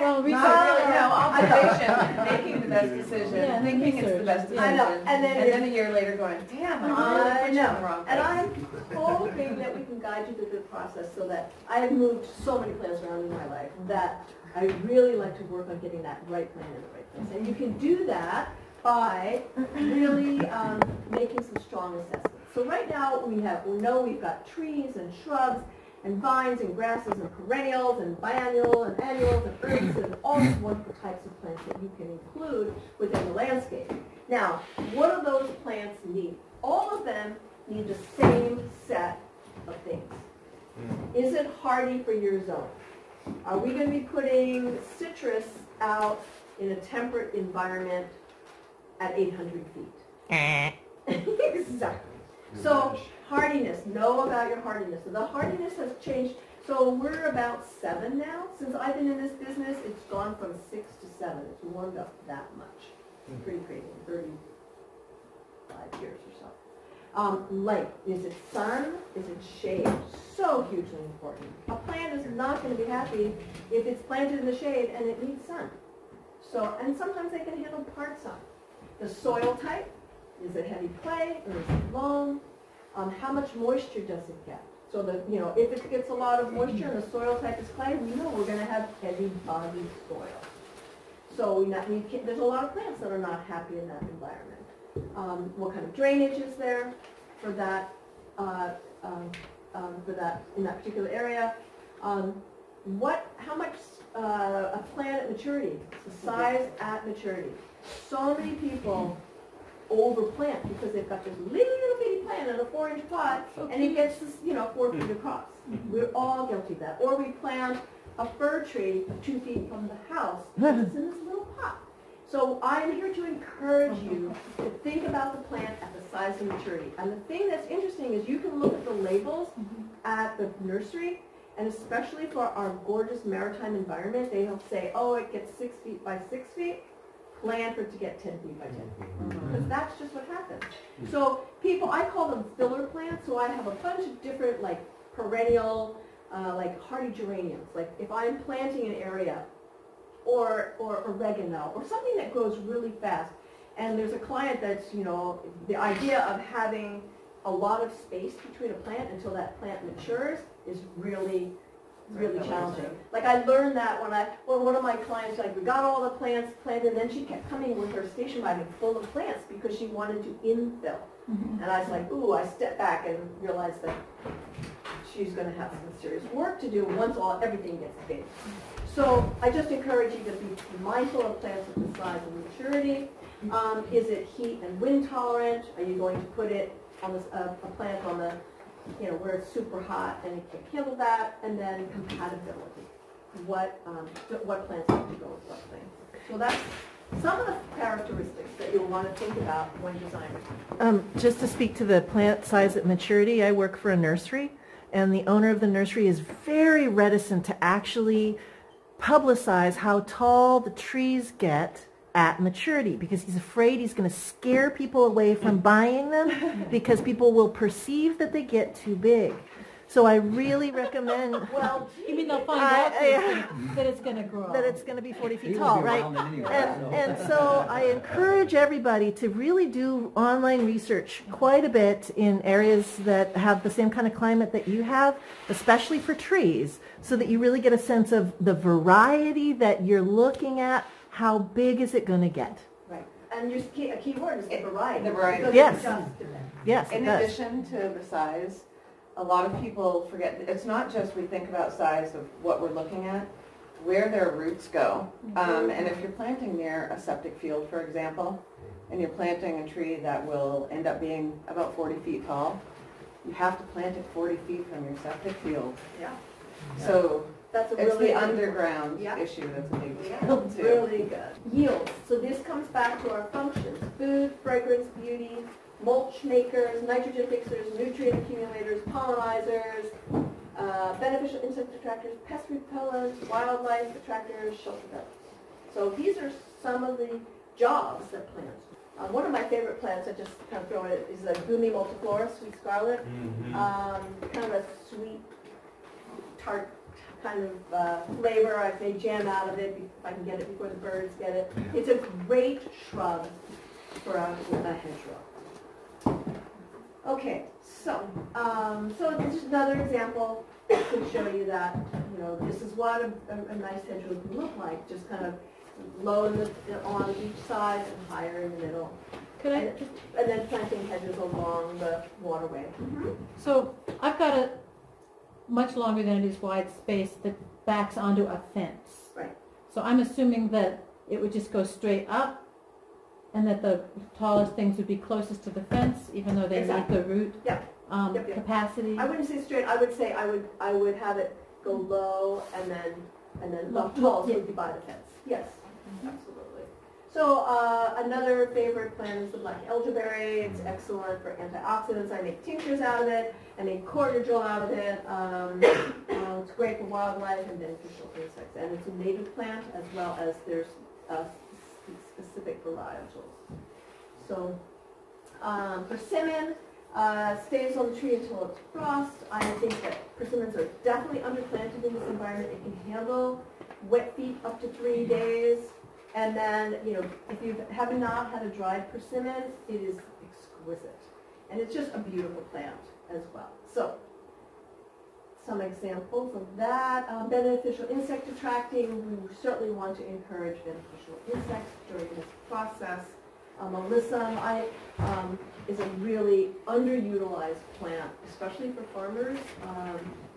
Well, research. No, observation. Making the best decision. Yeah, thinking it's the best decision. I know. And then a year later going, damn, I know. Wrong. And I'm hoping that we can guide you through the process so that I have moved so many plants around in my life that I really like to work on getting that right plant in the right place. And you can do that by really making some strong assessments. So right now we know we've got trees and shrubs and vines and grasses and perennials and biennial and annuals and herbs and all these wonderful types of plants that you can include within the landscape. Now, what do those plants need? All of them need the same set of things. Is it hardy for your zone? Are we going to be putting citrus out in a temperate environment at 800 feet? Exactly. So hardiness, know about your hardiness. So the hardiness has changed. So we're about 7 now. Since I've been in this business, it's gone from 6 to 7. It's warmed up that much. It's pretty crazy, 35 years or so. Light, is it sun? Is it shade? So hugely important. A plant is not going to be happy if it's planted in the shade and it needs sun. So, and sometimes they can handle part sun. The soil type, is it heavy clay or is it loam? How much moisture does it get? So that, you know, if it gets a lot of moisture and the soil type is clay, we know we're going to have heavy boggy soil. So there's a lot of plants that are not happy in that environment. What kind of drainage is there for that in that particular area? How much a plant at maturity? The size at maturity. So many people overplant because they've got this little bitty plant in a 4-inch pot, and it gets this, 4 feet across. We're all guilty of that. Or we plant a fir tree 2 feet from the house, and it's in this little pot. So I'm here to encourage you to think about the plant at the size and maturity. And the thing that's interesting is you can look at the labels at the nursery, and especially for our gorgeous maritime environment, they'll say, oh, it gets 6 feet by 6 feet. Plan for it to get 10 feet by 10 feet. Because that's just what happens. So people, I call them filler plants, so I have a bunch of different like perennial, like hardy geraniums. Like if I'm planting an area or oregano or something that grows really fast, and there's a client that's, the idea of having a lot of space between a plant until that plant matures is really challenging. Like I learned that when one of my clients, we got all the plants planted, and then she kept coming with her station wagon full of plants because she wanted to infill. Mm-hmm. And I was like, ooh, I stepped back and realized that she's going to have some serious work to do once everything gets big. So I just encourage you to be mindful of plants of the size and maturity. Is it heat and wind tolerant? Are you going to put it on this, a plant on the where it's super hot and it can't handle that, and then compatibility. What plants have to go with what things. So that's some of the characteristics that you'll want to think about when designing. Just to speak to the plant size at maturity, I work for a nursery, and the owner of the nursery is very reticent to actually publicize how tall the trees get at maturity, because he's afraid he's going to scare people away from buying them because people will perceive that they get too big. So I really recommend. Well, you mean they'll find out that it's going to grow, that it's going to be 40 feet tall, right? Anyway, and so I encourage everybody to really do online research quite a bit in areas that have the same kind of climate that you have, especially for trees, so that you really get a sense of the variety that you're looking at. How big is it going to get? Right. And your key word is the variety. The variety. Yes. Yes. In addition to the size. A lot of people forget, it's not just we think about size of what we're looking at, where their roots go. And if you're planting near a septic field, for example, and you're planting a tree that will end up being about 40 feet tall, you have to plant it 40 feet from your septic field. Yeah. So that's a really it's the underground issue that's a big deal too. Really good. Yields. So this comes back to our functions: food, fragrance, beauty. Mulch makers, nitrogen fixers, nutrient accumulators, pollinizers, beneficial insect attractors, pest repellents, wildlife attractors, shelter belts. So these are some of the jobs that plants do. One of my favorite plants, I just kind of throw it, is a gumi multiflora, sweet scarlet. Kind of a sweet, tart kind of flavor. I made jam out of it if I can get it before the birds get it. It's a great shrub for a hedgerow. Okay, so so this is another example that can show you that, you know, this is what a nice hedgerow can look like, just kind of low on each side and higher in the middle. Could I? And then planting hedges along the waterway. Mm-hmm. So I've got a much longer than it is wide space that backs onto a fence. Right. So I'm assuming that it would just go straight up, and that the tallest things would be closest to the fence, even though they exactly. meet the root capacity. I wouldn't say straight. I would say I would have it go low, and then the tallest would be by the fence. Yes, absolutely. So another favorite plant is the black elderberry. It's excellent for antioxidants. I make tinctures out of it. I make cordial out of it. It's great for wildlife and beneficial insects, and it's a native plant as well as there's. Specific varietals. So persimmon stays on the tree until it's frost. I think that persimmons are definitely underplanted in this environment. It can handle wet feet up to 3 days. And then, you know, if you have not had a dried persimmon, it is exquisite. And it's just a beautiful plant as well. So some examples of that. Beneficial insect attracting. We certainly want to encourage beneficial insects during this process. Alyssum is a really underutilized plant, especially for farmers.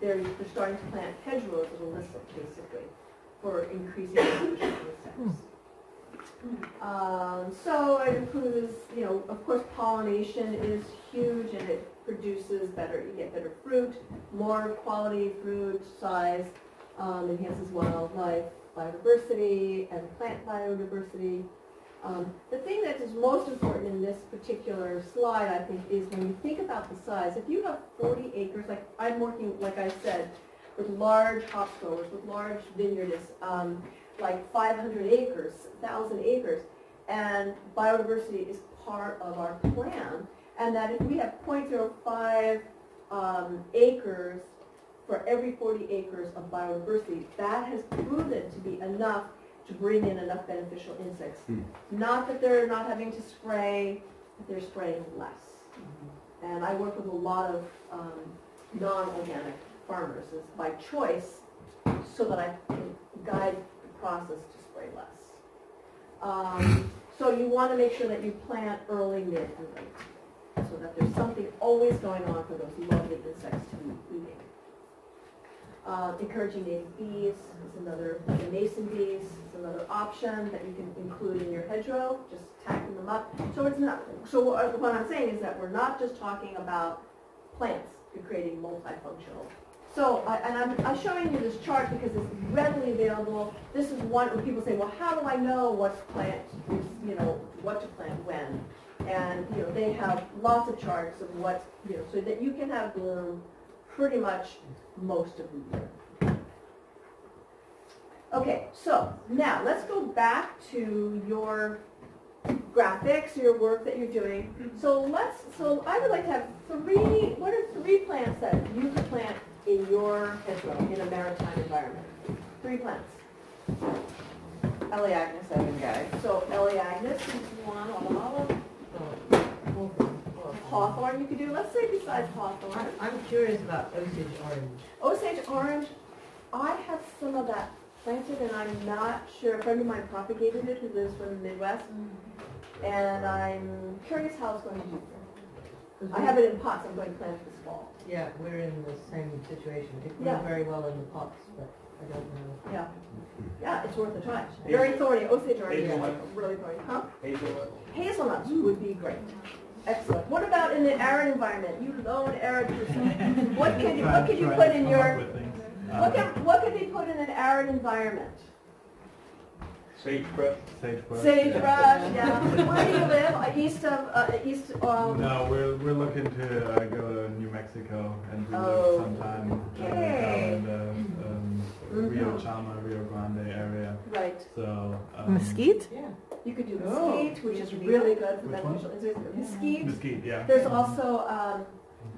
They're starting to plant hedgerows of alyssum, basically, for increasing beneficial insects. So it includes, you know, of course, pollination is huge, and it produces better, you get better fruit, more quality fruit, size, enhances wildlife biodiversity and plant biodiversity. The thing that is most important in this particular slide, I think, is when you think about the size. If you have 40 acres, like I'm working, like I said, with large hops growers, with large vineyardists, like 500 acres, 1,000 acres, and biodiversity is part of our plan. And that if we have 0.05 acres for every 40 acres of biodiversity, that has proven to be enough to bring in enough beneficial insects. Not that they're not having to spray, but they're spraying less. And I work with a lot of non-organic farmers by choice, so that I can guide the process to spray less. So you want to make sure that you plant early, mid, and late, so that there's something always going on for those lovely insects to be eating. Encouraging native bees is another, like the mason bees is another option that you can include in your hedgerow, just tacking them up. So it's not. So what I'm saying is that we're not just talking about plants, you're creating multifunctional. So, and I'm showing you this chart because it's readily available. This is one where people say, well, how do I know what to plant, you know, what to plant when? And, you know, they have lots of charts of what, you know, so that you can have bloom pretty much most of the year. Okay, so now let's go back to your graphics or your work that you're doing. So I would like to have what are three plants that you could plant in your hedgerow in a maritime environment? Three plants. Eleagnus, I think, guys. So Eleagnus is one, Hawthorn you could do. Let's say besides hawthorn. I'm curious about Osage orange. Osage orange, I have some of that planted and I'm not sure. A friend of mine propagated it who lives from the Midwest. And I'm curious how it's going to do. I have it in pots. I'm going to plant it this fall. Yeah, we're in the same situation. It grew very well in the pots, but I don't know. Yeah. Yeah, it's worth a try. Very thorny. Osage orange is really thorny. Huh? Hazelnut. Hazelnuts would be great. Excellent. What about in the arid environment? You lone arid person. What could be put in an arid environment? Sagebrush. Sagebrush. Sagebrush. Yeah. Where do you live? East of No, we're looking to go to New Mexico and live sometime. Okay. Rio Chama, Rio Grande area. Right. So. Mesquite. Yeah. You could do mesquite, which is really good for beneficial. Mesquite. Mesquite. Yeah. There's also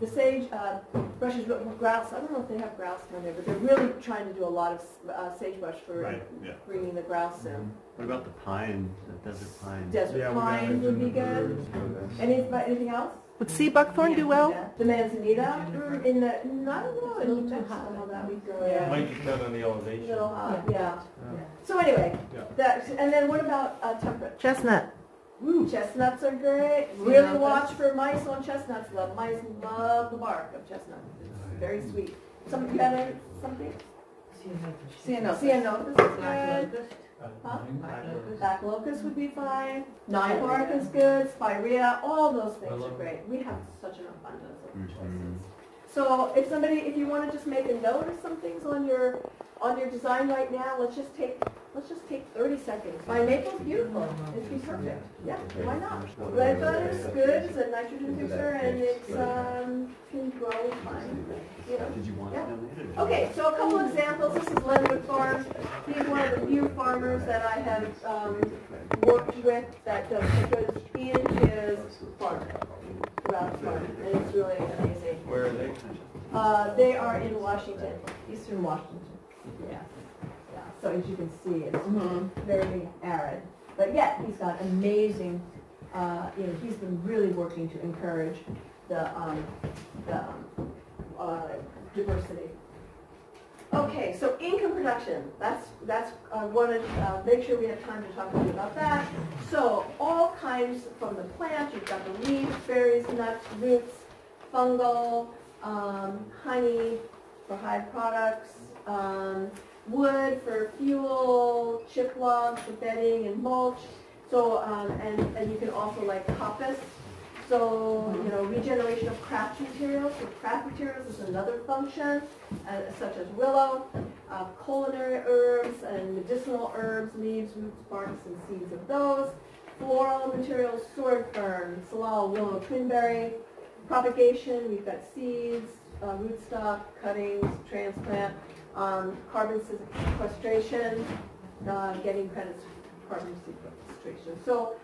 the sage brushes, grouse. I don't know if they have grouse down there, but they're really trying to do a lot of sagebrush for bringing the grouse in. What about the pine, the desert pine? Desert pine would be good. Anything else? Would sea buckthorn do well? Yeah. The manzanita in the I don't know how that would go. Yeah. Might be cut on the elevation. Little hot, So anyway, and then what about temperate? Chestnut. Ooh. Chestnuts are great. Really watch for mice on chestnuts. Mice love the bark of chestnuts. It's very sweet. Something better? Something? Ceanothus. Ceanothus is good. Black locust would be fine. Nighthawk is good. Spirea. All those things are great. We have such an abundance of choices. So if you want to just make a note of some things on your design right now, let's just take 30 seconds. My maple's beautiful. It's perfect. Yeah, why not? Red bud is good. It's a nitrogen fixer, and it's can grow fine. Okay, so a couple examples. This is Lenwood Farms. He's one of the few farmers that I have worked with that does because he and his farm. And it's really amazing. Where are they? They are in Washington, Eastern Washington. Yeah. So as you can see, it's very arid. But yet, he's got amazing, he's been really working to encourage the diversity. Okay, so income production. That's I want to make sure we have time to talk a bit about that. So all kinds from the plant. You've got the leaves, berries, nuts, roots, fungal, honey for hive products, wood for fuel, chip logs for bedding and mulch. So and you can also like coppice. So, regeneration of craft materials. So craft materials is another function, such as willow, culinary herbs and medicinal herbs, leaves, roots, barks, and seeds of those. Floral materials, sword fern, salal, willow, twinberry. Propagation, we've got seeds, rootstock, cuttings, transplant, carbon sequestration, getting credits for carbon sequestration. So,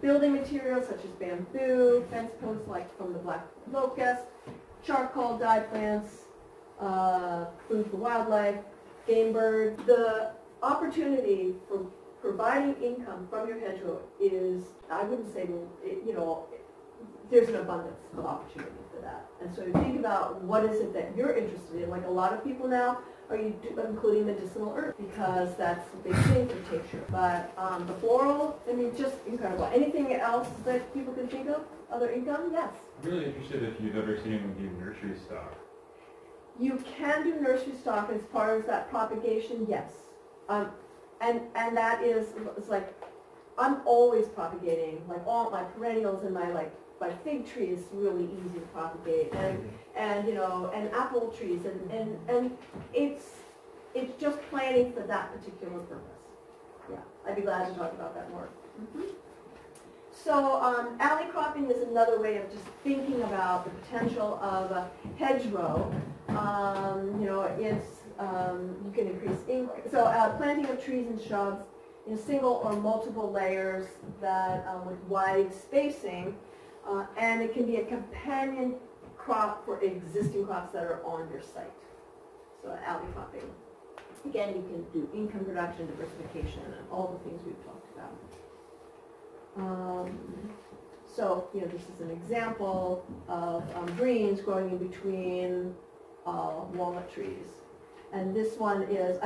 building materials such as bamboo, fence posts like from the black locust, charcoal, dye plants, food for wildlife, game birds. The opportunity for providing income from your hedgerow is, I wouldn't say, there's an abundance of opportunity for that. And so think about what is it that you're interested in. Like a lot of people now, including medicinal herbs because that's a big thing for tincture. But the floral, just incredible. Anything else that people can think of? Other income? Yes. I'm really interested if you've ever seen them do nursery stock. You can do nursery stock as far as that propagation, yes. And that is, it's like, I'm always propagating, like all my perennials and my fig tree is really easy to propagate, and apple trees, and it's just planning for that particular purpose. Yeah, I'd be glad to talk about that more. So alley cropping is another way of just thinking about the potential of a hedgerow. You can increase income. So planting of trees and shrubs single or multiple layers that with wide spacing, and it can be a companion crop for existing crops that are on your site. So algae cropping. Again, you can do income production, diversification, and all the things we've talked about. So, you know, this is an example of greens growing in between walnut trees. And this one is,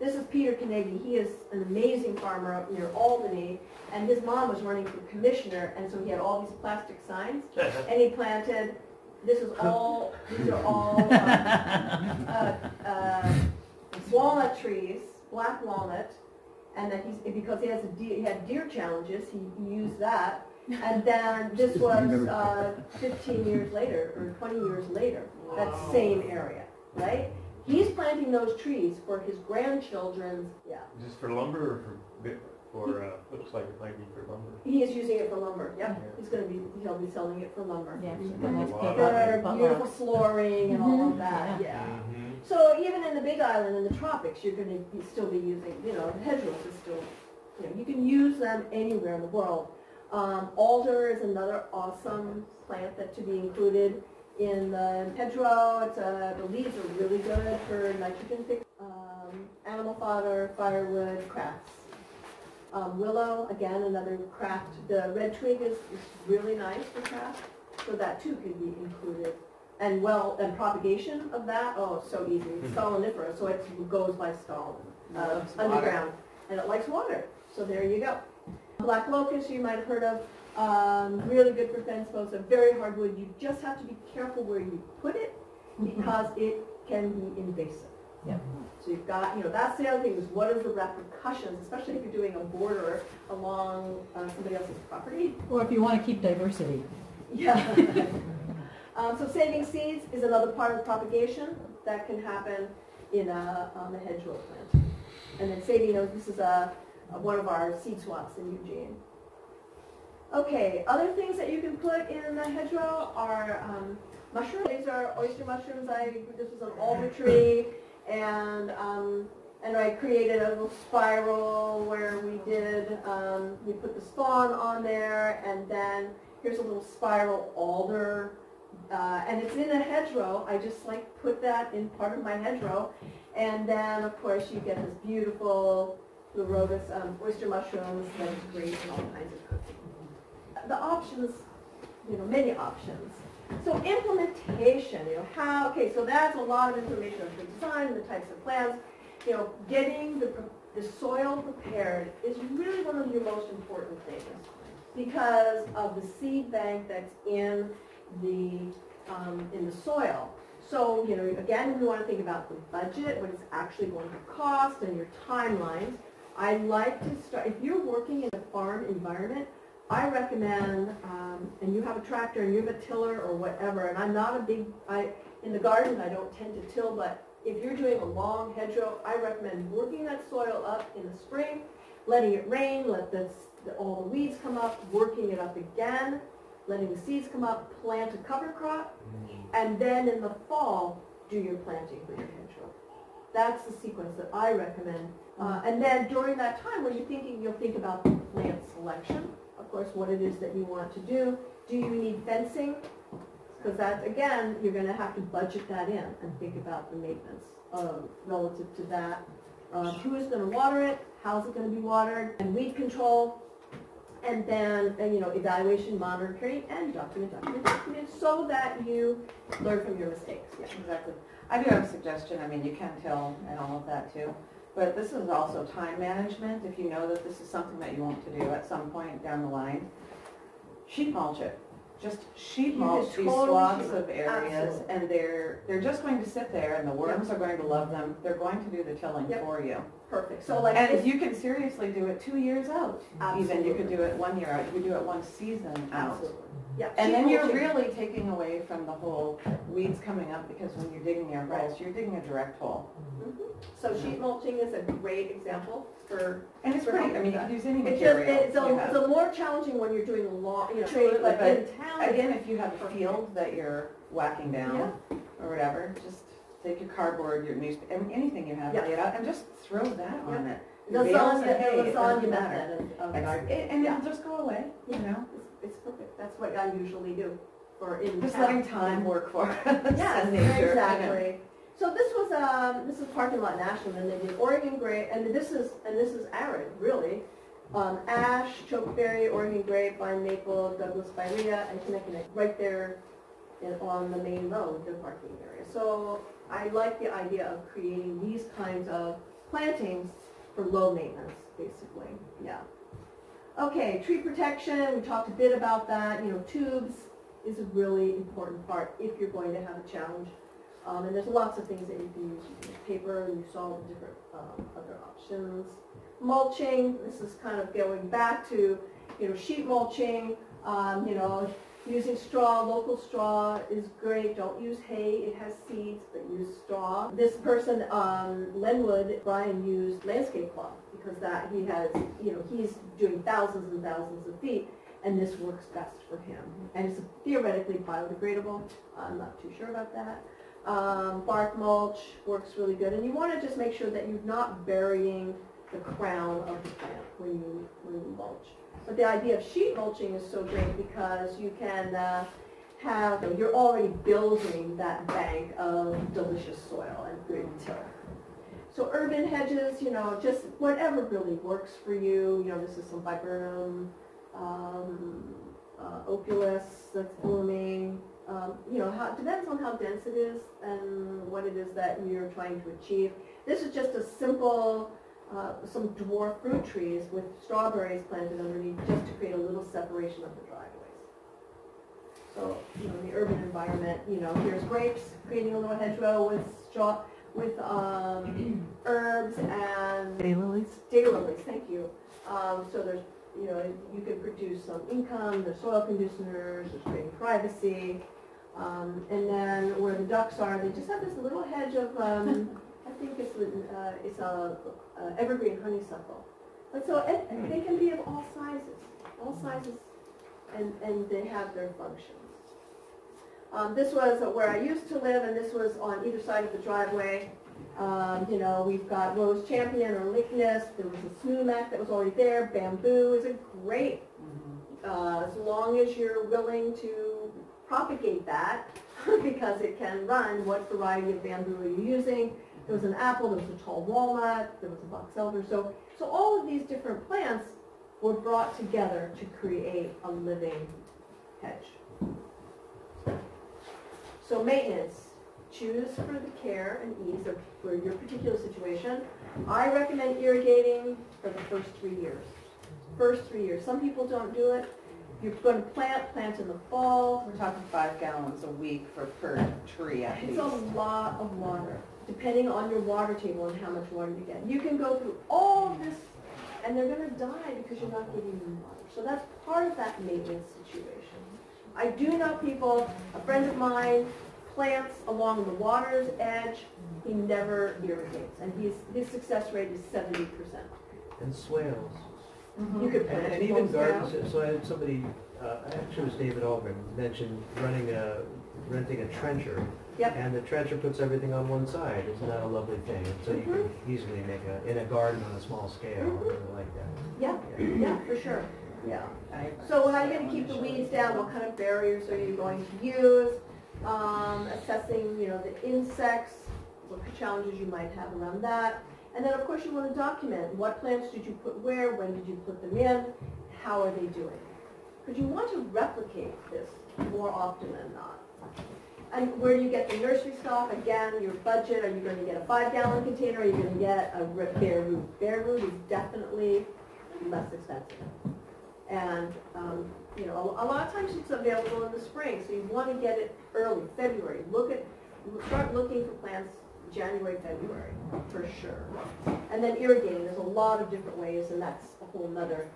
this is Peter Kennedy. He is an amazing farmer up near Albany, and his mom was running for commissioner, and so he had all these plastic signs, and he planted, these are all walnut trees, black walnut, and that he's, because he had deer challenges, he used that, and then this was 15 years later, or 20 years later, wow. That same area, right? He's planting those trees for his grandchildren's, yeah. Is this for lumber or looks like it might be for lumber? He is using it for lumber, yep. Yeah. He'll be selling it for lumber. Yeah. For beautiful flooring and all of that, yeah. Mm-hmm. So even in the Big Island, in the tropics, you're going to still be using, you know, hedgerows is still, you know, you can use them anywhere in the world. Alder is another awesome plant that to be included in the hedgerow. The leaves are really good for nitrogen fixing, animal fodder, firewood, crafts. Willow, again, another craft. The red twig is really nice for craft, so that too could be included. And propagation of that, oh, so easy. It's stoloniferous, so it goes by stolon, underground, and it likes water. So there you go. Black locust, you might have heard of. Really good for fence posts, a very hardwood. You just have to be careful where you put it because it can be invasive. Yeah. So you've got, you know, that's the other thing is what are the repercussions, especially if you're doing a border along somebody else's property. Or if you want to keep diversity. Yeah. So saving seeds is another part of propagation that can happen in a hedgerow plant. And then saving those, this is one of our seed swaps in Eugene. Okay, other things that you can put in the hedgerow are mushrooms. These are oyster mushrooms. This was an alder tree, and I created a little spiral where we did, we put the spawn on there, and then here's a little spiral alder, and it's in a hedgerow. I just like put that in part of my hedgerow, and then of course you get this beautiful rhodus oyster mushrooms that is great and all kinds of cooking. The options, you know, many options. So implementation, you know, how, okay, so that's a lot of information on the design and the types of plants. You know, getting the soil prepared is really one of your most important things because of the seed bank that's in the soil. So, you know, again, we want to think about the budget, what it's actually going to cost, and your timelines. I like to start, if you're working in a farm environment, I recommend, and you have a tractor and you have a tiller or whatever, and I'm not a big, in the garden I don't tend to till, but if you're doing a long hedgerow, I recommend working that soil up in the spring, letting it rain, let all the weeds come up, working it up again, letting the seeds come up, plant a cover crop, and then in the fall, do your planting for your hedgerow. That's the sequence that I recommend. And then during that time when you're thinking, you'll think about the plant selection. Of course, what it is that you want to do. Do you need fencing? Because that, again, you're going to have to budget that in and think about the maintenance relative to that. Who is going to water it? How's it going to be watered? And weed control. And then, you know, evaluation, monitoring, and document, so that you learn from your mistakes. Yeah, exactly. I do have a suggestion. I mean, you can till and all of that too. But this is also time management. If you know that this is something that you want to do at some point down the line, sheet mulch it. Just sheet mulch these swaths of areas, and they're just going to sit there, and the worms are going to love them. They're going to do the tilling for you. Perfect. So like, and if you can seriously do it 2 years out, even you could do it 1 year out. You could do it one season out. Absolutely. Yep. And then you're really taking away from the whole weeds coming up because when you're digging your holes, you're digging a direct hole. Mm-hmm. So sheet mulching is a great example for, and it's great. I mean, you can use any material. It's a more challenging when you're doing long, you know, like in town. Again, if you have a field that you're whacking down or whatever, just take your cardboard, your newspaper, anything you have, lay it out, and just throw that on it. Lasagna method of gardening. And it'll just go away, you know? It's perfect. That's what I usually do. Or in just letting time work for us. Yeah, exactly. So this is Parking Lot National, and they did Oregon grape, and this is arid, really. Ash, chokeberry, Oregon grape, vine maple, Douglas spirea, and Connecticut, right there on the main road, the parking area. So I like the idea of creating these kinds of plantings for low maintenance, basically. Yeah. Okay, tree protection. We talked a bit about that. You know, tubes is a really important part if you're going to have a challenge. And there's lots of things that you can use. You can use paper, and you saw the different other options. Mulching, this is kind of going back to, you know, sheet mulching, you know, using straw, local straw is great. Don't use hay, it has seeds, but use straw. This person, Lenwood, Brian, used landscape cloth because that he has, you know, he's doing thousands and thousands of feet. And this works best for him. And it's theoretically biodegradable. I'm not too sure about that. Bark mulch works really good. And you want to just make sure that you're not burying the crown of the plant when you mulch. But the idea of sheet mulching is so great because you can have, you're already building that bank of delicious soil and good turf. So urban hedges, you know, just whatever really works for you. You know, this is some viburnum. Opulus that's blooming, you know, depends on how dense it is and what it is that you're trying to achieve. This is just a simple, some dwarf fruit trees with strawberries planted underneath just to create a little separation of the driveways. So, you know, in the urban environment, you know, here's grapes, creating a little hedgerow with straw, with herbs and... Daylilies? Daylilies, thank you. So there's, you know, you can produce some income, there's soil conditioners, there's creating privacy, and then where the ducks are, they just have this little hedge of, I think it's a evergreen honeysuckle. But so and they can be of all sizes, and they have their functions. This was where I used to live, and this was on either side of the driveway. You know, we've got Rose Champion or Lychnis. There was a sumac that was already there. Bamboo is a great, as long as you're willing to propagate that, because it can run. What variety of bamboo are you using? There was an apple. There was a tall walnut. There was a box elder. So all of these different plants were brought together to create a living hedge. So maintenance. Choose for the care and ease of for your particular situation. I recommend irrigating for the first 3 years. First 3 years. Some people don't do it. You're going to plant in the fall. We're talking 5 gallons a week per tree at least. It's a lot of water, depending on your water table and how much water you get. You can go through all this, and they're going to die because you're not giving them water. So that's part of that maintenance situation. I do know people, a friend of mine, plants along the water's edge, he never irrigates, and his success rate is 70%. And swales. Mm-hmm. You could plant and even gardens. So I had somebody, actually it was David Albrin, mentioned renting a trencher. Yep. And the trencher puts everything on one side. Isn't that a lovely thing? So you can easily make in a garden on a small scale, or like that. Yeah. Yeah. Yeah, for sure. Yeah. So how are you going to keep the weeds down? What kind of barriers are you going to use? Assessing, you know, the insects, what challenges you might have around that, and then of course you want to document what plants did you put where, when did you put them in, how are they doing? Because you want to replicate this more often than not. And where do you get the nursery stock? Again, your budget. Are you going to get a 5-gallon container? Are you going to get a bare root? Bare root is definitely less expensive, and you know, a lot of times it's available in the spring, so you want to get it early, February. Start looking for plants January, February, for sure. And then irrigating, there's a lot of different ways, and that's a whole nother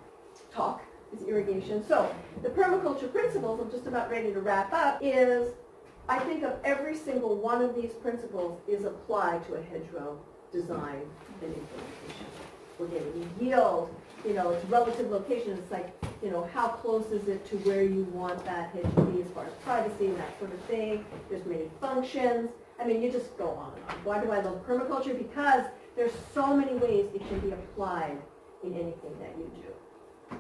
talk, is irrigation. So the permaculture principles, I'm just about ready to wrap up, is I think of every single one of these principles is applied to a hedgerow design and implementation. We're getting yield, you know, it's relative location. It's like, you know, how close is it to where you want that hedge to be as far as privacy and that sort of thing. There's many functions. I mean, you just go on and on. Why do I love permaculture? Because There's so many ways it can be applied in anything that you do.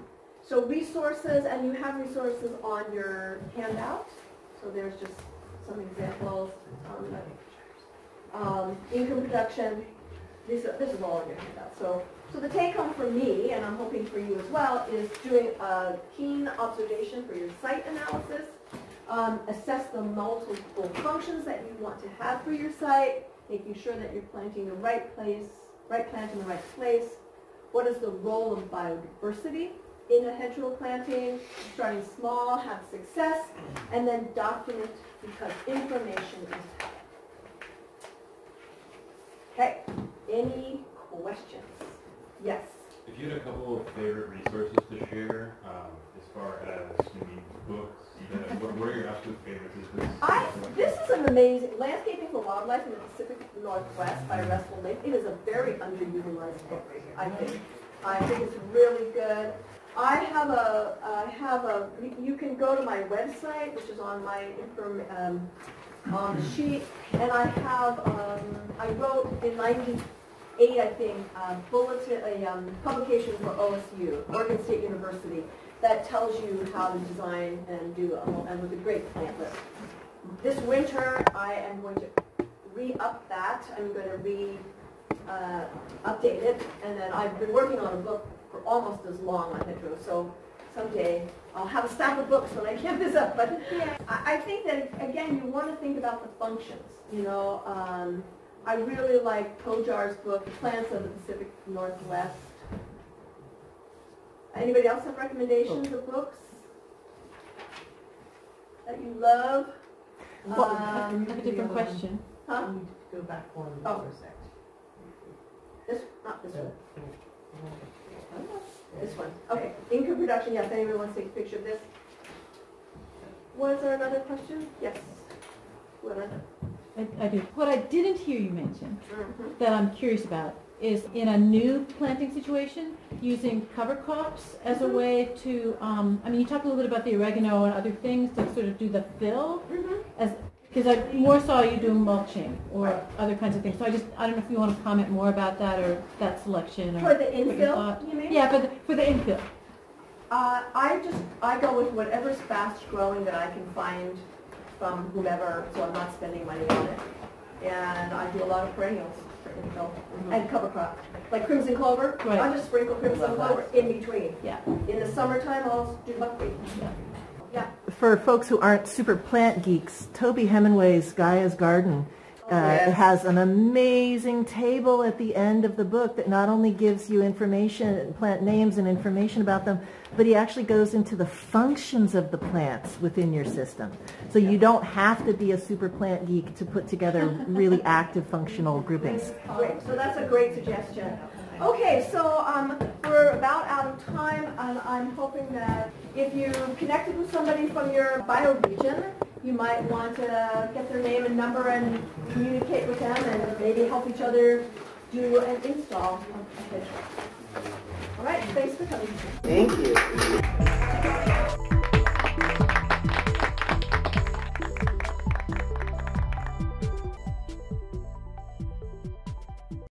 So resources, and you have resources on your handout. So there's just some examples. Income production, this is all on your handout. So the take home for me, and I'm hoping for you as well, is doing a keen observation for your site analysis. Assess the multiple functions that you want to have for your site, making sure that you're planting the right plant in the right place. What is the role of biodiversity in a hedgerow planting? Starting small, have success, and then document, because information is power. Okay, any questions? Yes? If you had a couple of favorite resources to share, as far as maybe books, what are your absolute favorites? This is an amazing, Landscaping for Wildlife in the Pacific Northwest by Russell Lake. It is a very underutilized book, I think. I think it's really good. You can go to my website, which is on my sheet, and I have, I wrote in 1998, I think, publication for OSU, Oregon State University, that tells you how to design and do, and with a great plant list. This winter, I am going to re-up that. I'm going to update it, and then I've been working on a book for almost as long on hedgerow, so someday I'll have a stack of books when I give this up. But yeah, I think that, again, you want to think about the functions, you know. I really like Pojar's book, Plants of the Pacific Northwest. Anybody else have recommendations of books that you love? Well, I have a different question. Huh? We need to go back one for a sec. This, not this one. This one. Okay. Income production. Yes. Anyone wants to take a picture of this? Was there another question? Yes. What other? I do. What I didn't hear you mention that I'm curious about is, in a new planting situation, using cover crops as a way to, I mean, you talked a little bit about the oregano and other things to sort of do the fill, because I more saw you doing mulching or other kinds of things. So I don't know if you want to comment more about that, or that selection. Or for the infill, you mean? Yeah, for the infill. I go with whatever's fast growing that I can find from whomever, so I'm not spending money on it. And I do a lot of perennials for infill and cover crop. Like crimson clover, I'll just sprinkle crimson clover in between. Yeah. In the summertime, I'll do buckwheat. Yeah. Yeah. For folks who aren't super plant geeks, Toby Hemingway's Gaia's Garden has an amazing table at the end of the book that not only gives you information, plant names and information about them, but he actually goes into the functions of the plants within your system. So you don't have to be a super plant geek to put together really active functional groupings. Great. So that's a great suggestion. Okay, so we're about out of time, and I'm hoping that if you connected with somebody from your bioregion, you might want to get their name and number and communicate with them, and maybe help each other do an install. All right, thanks for coming. Thank you.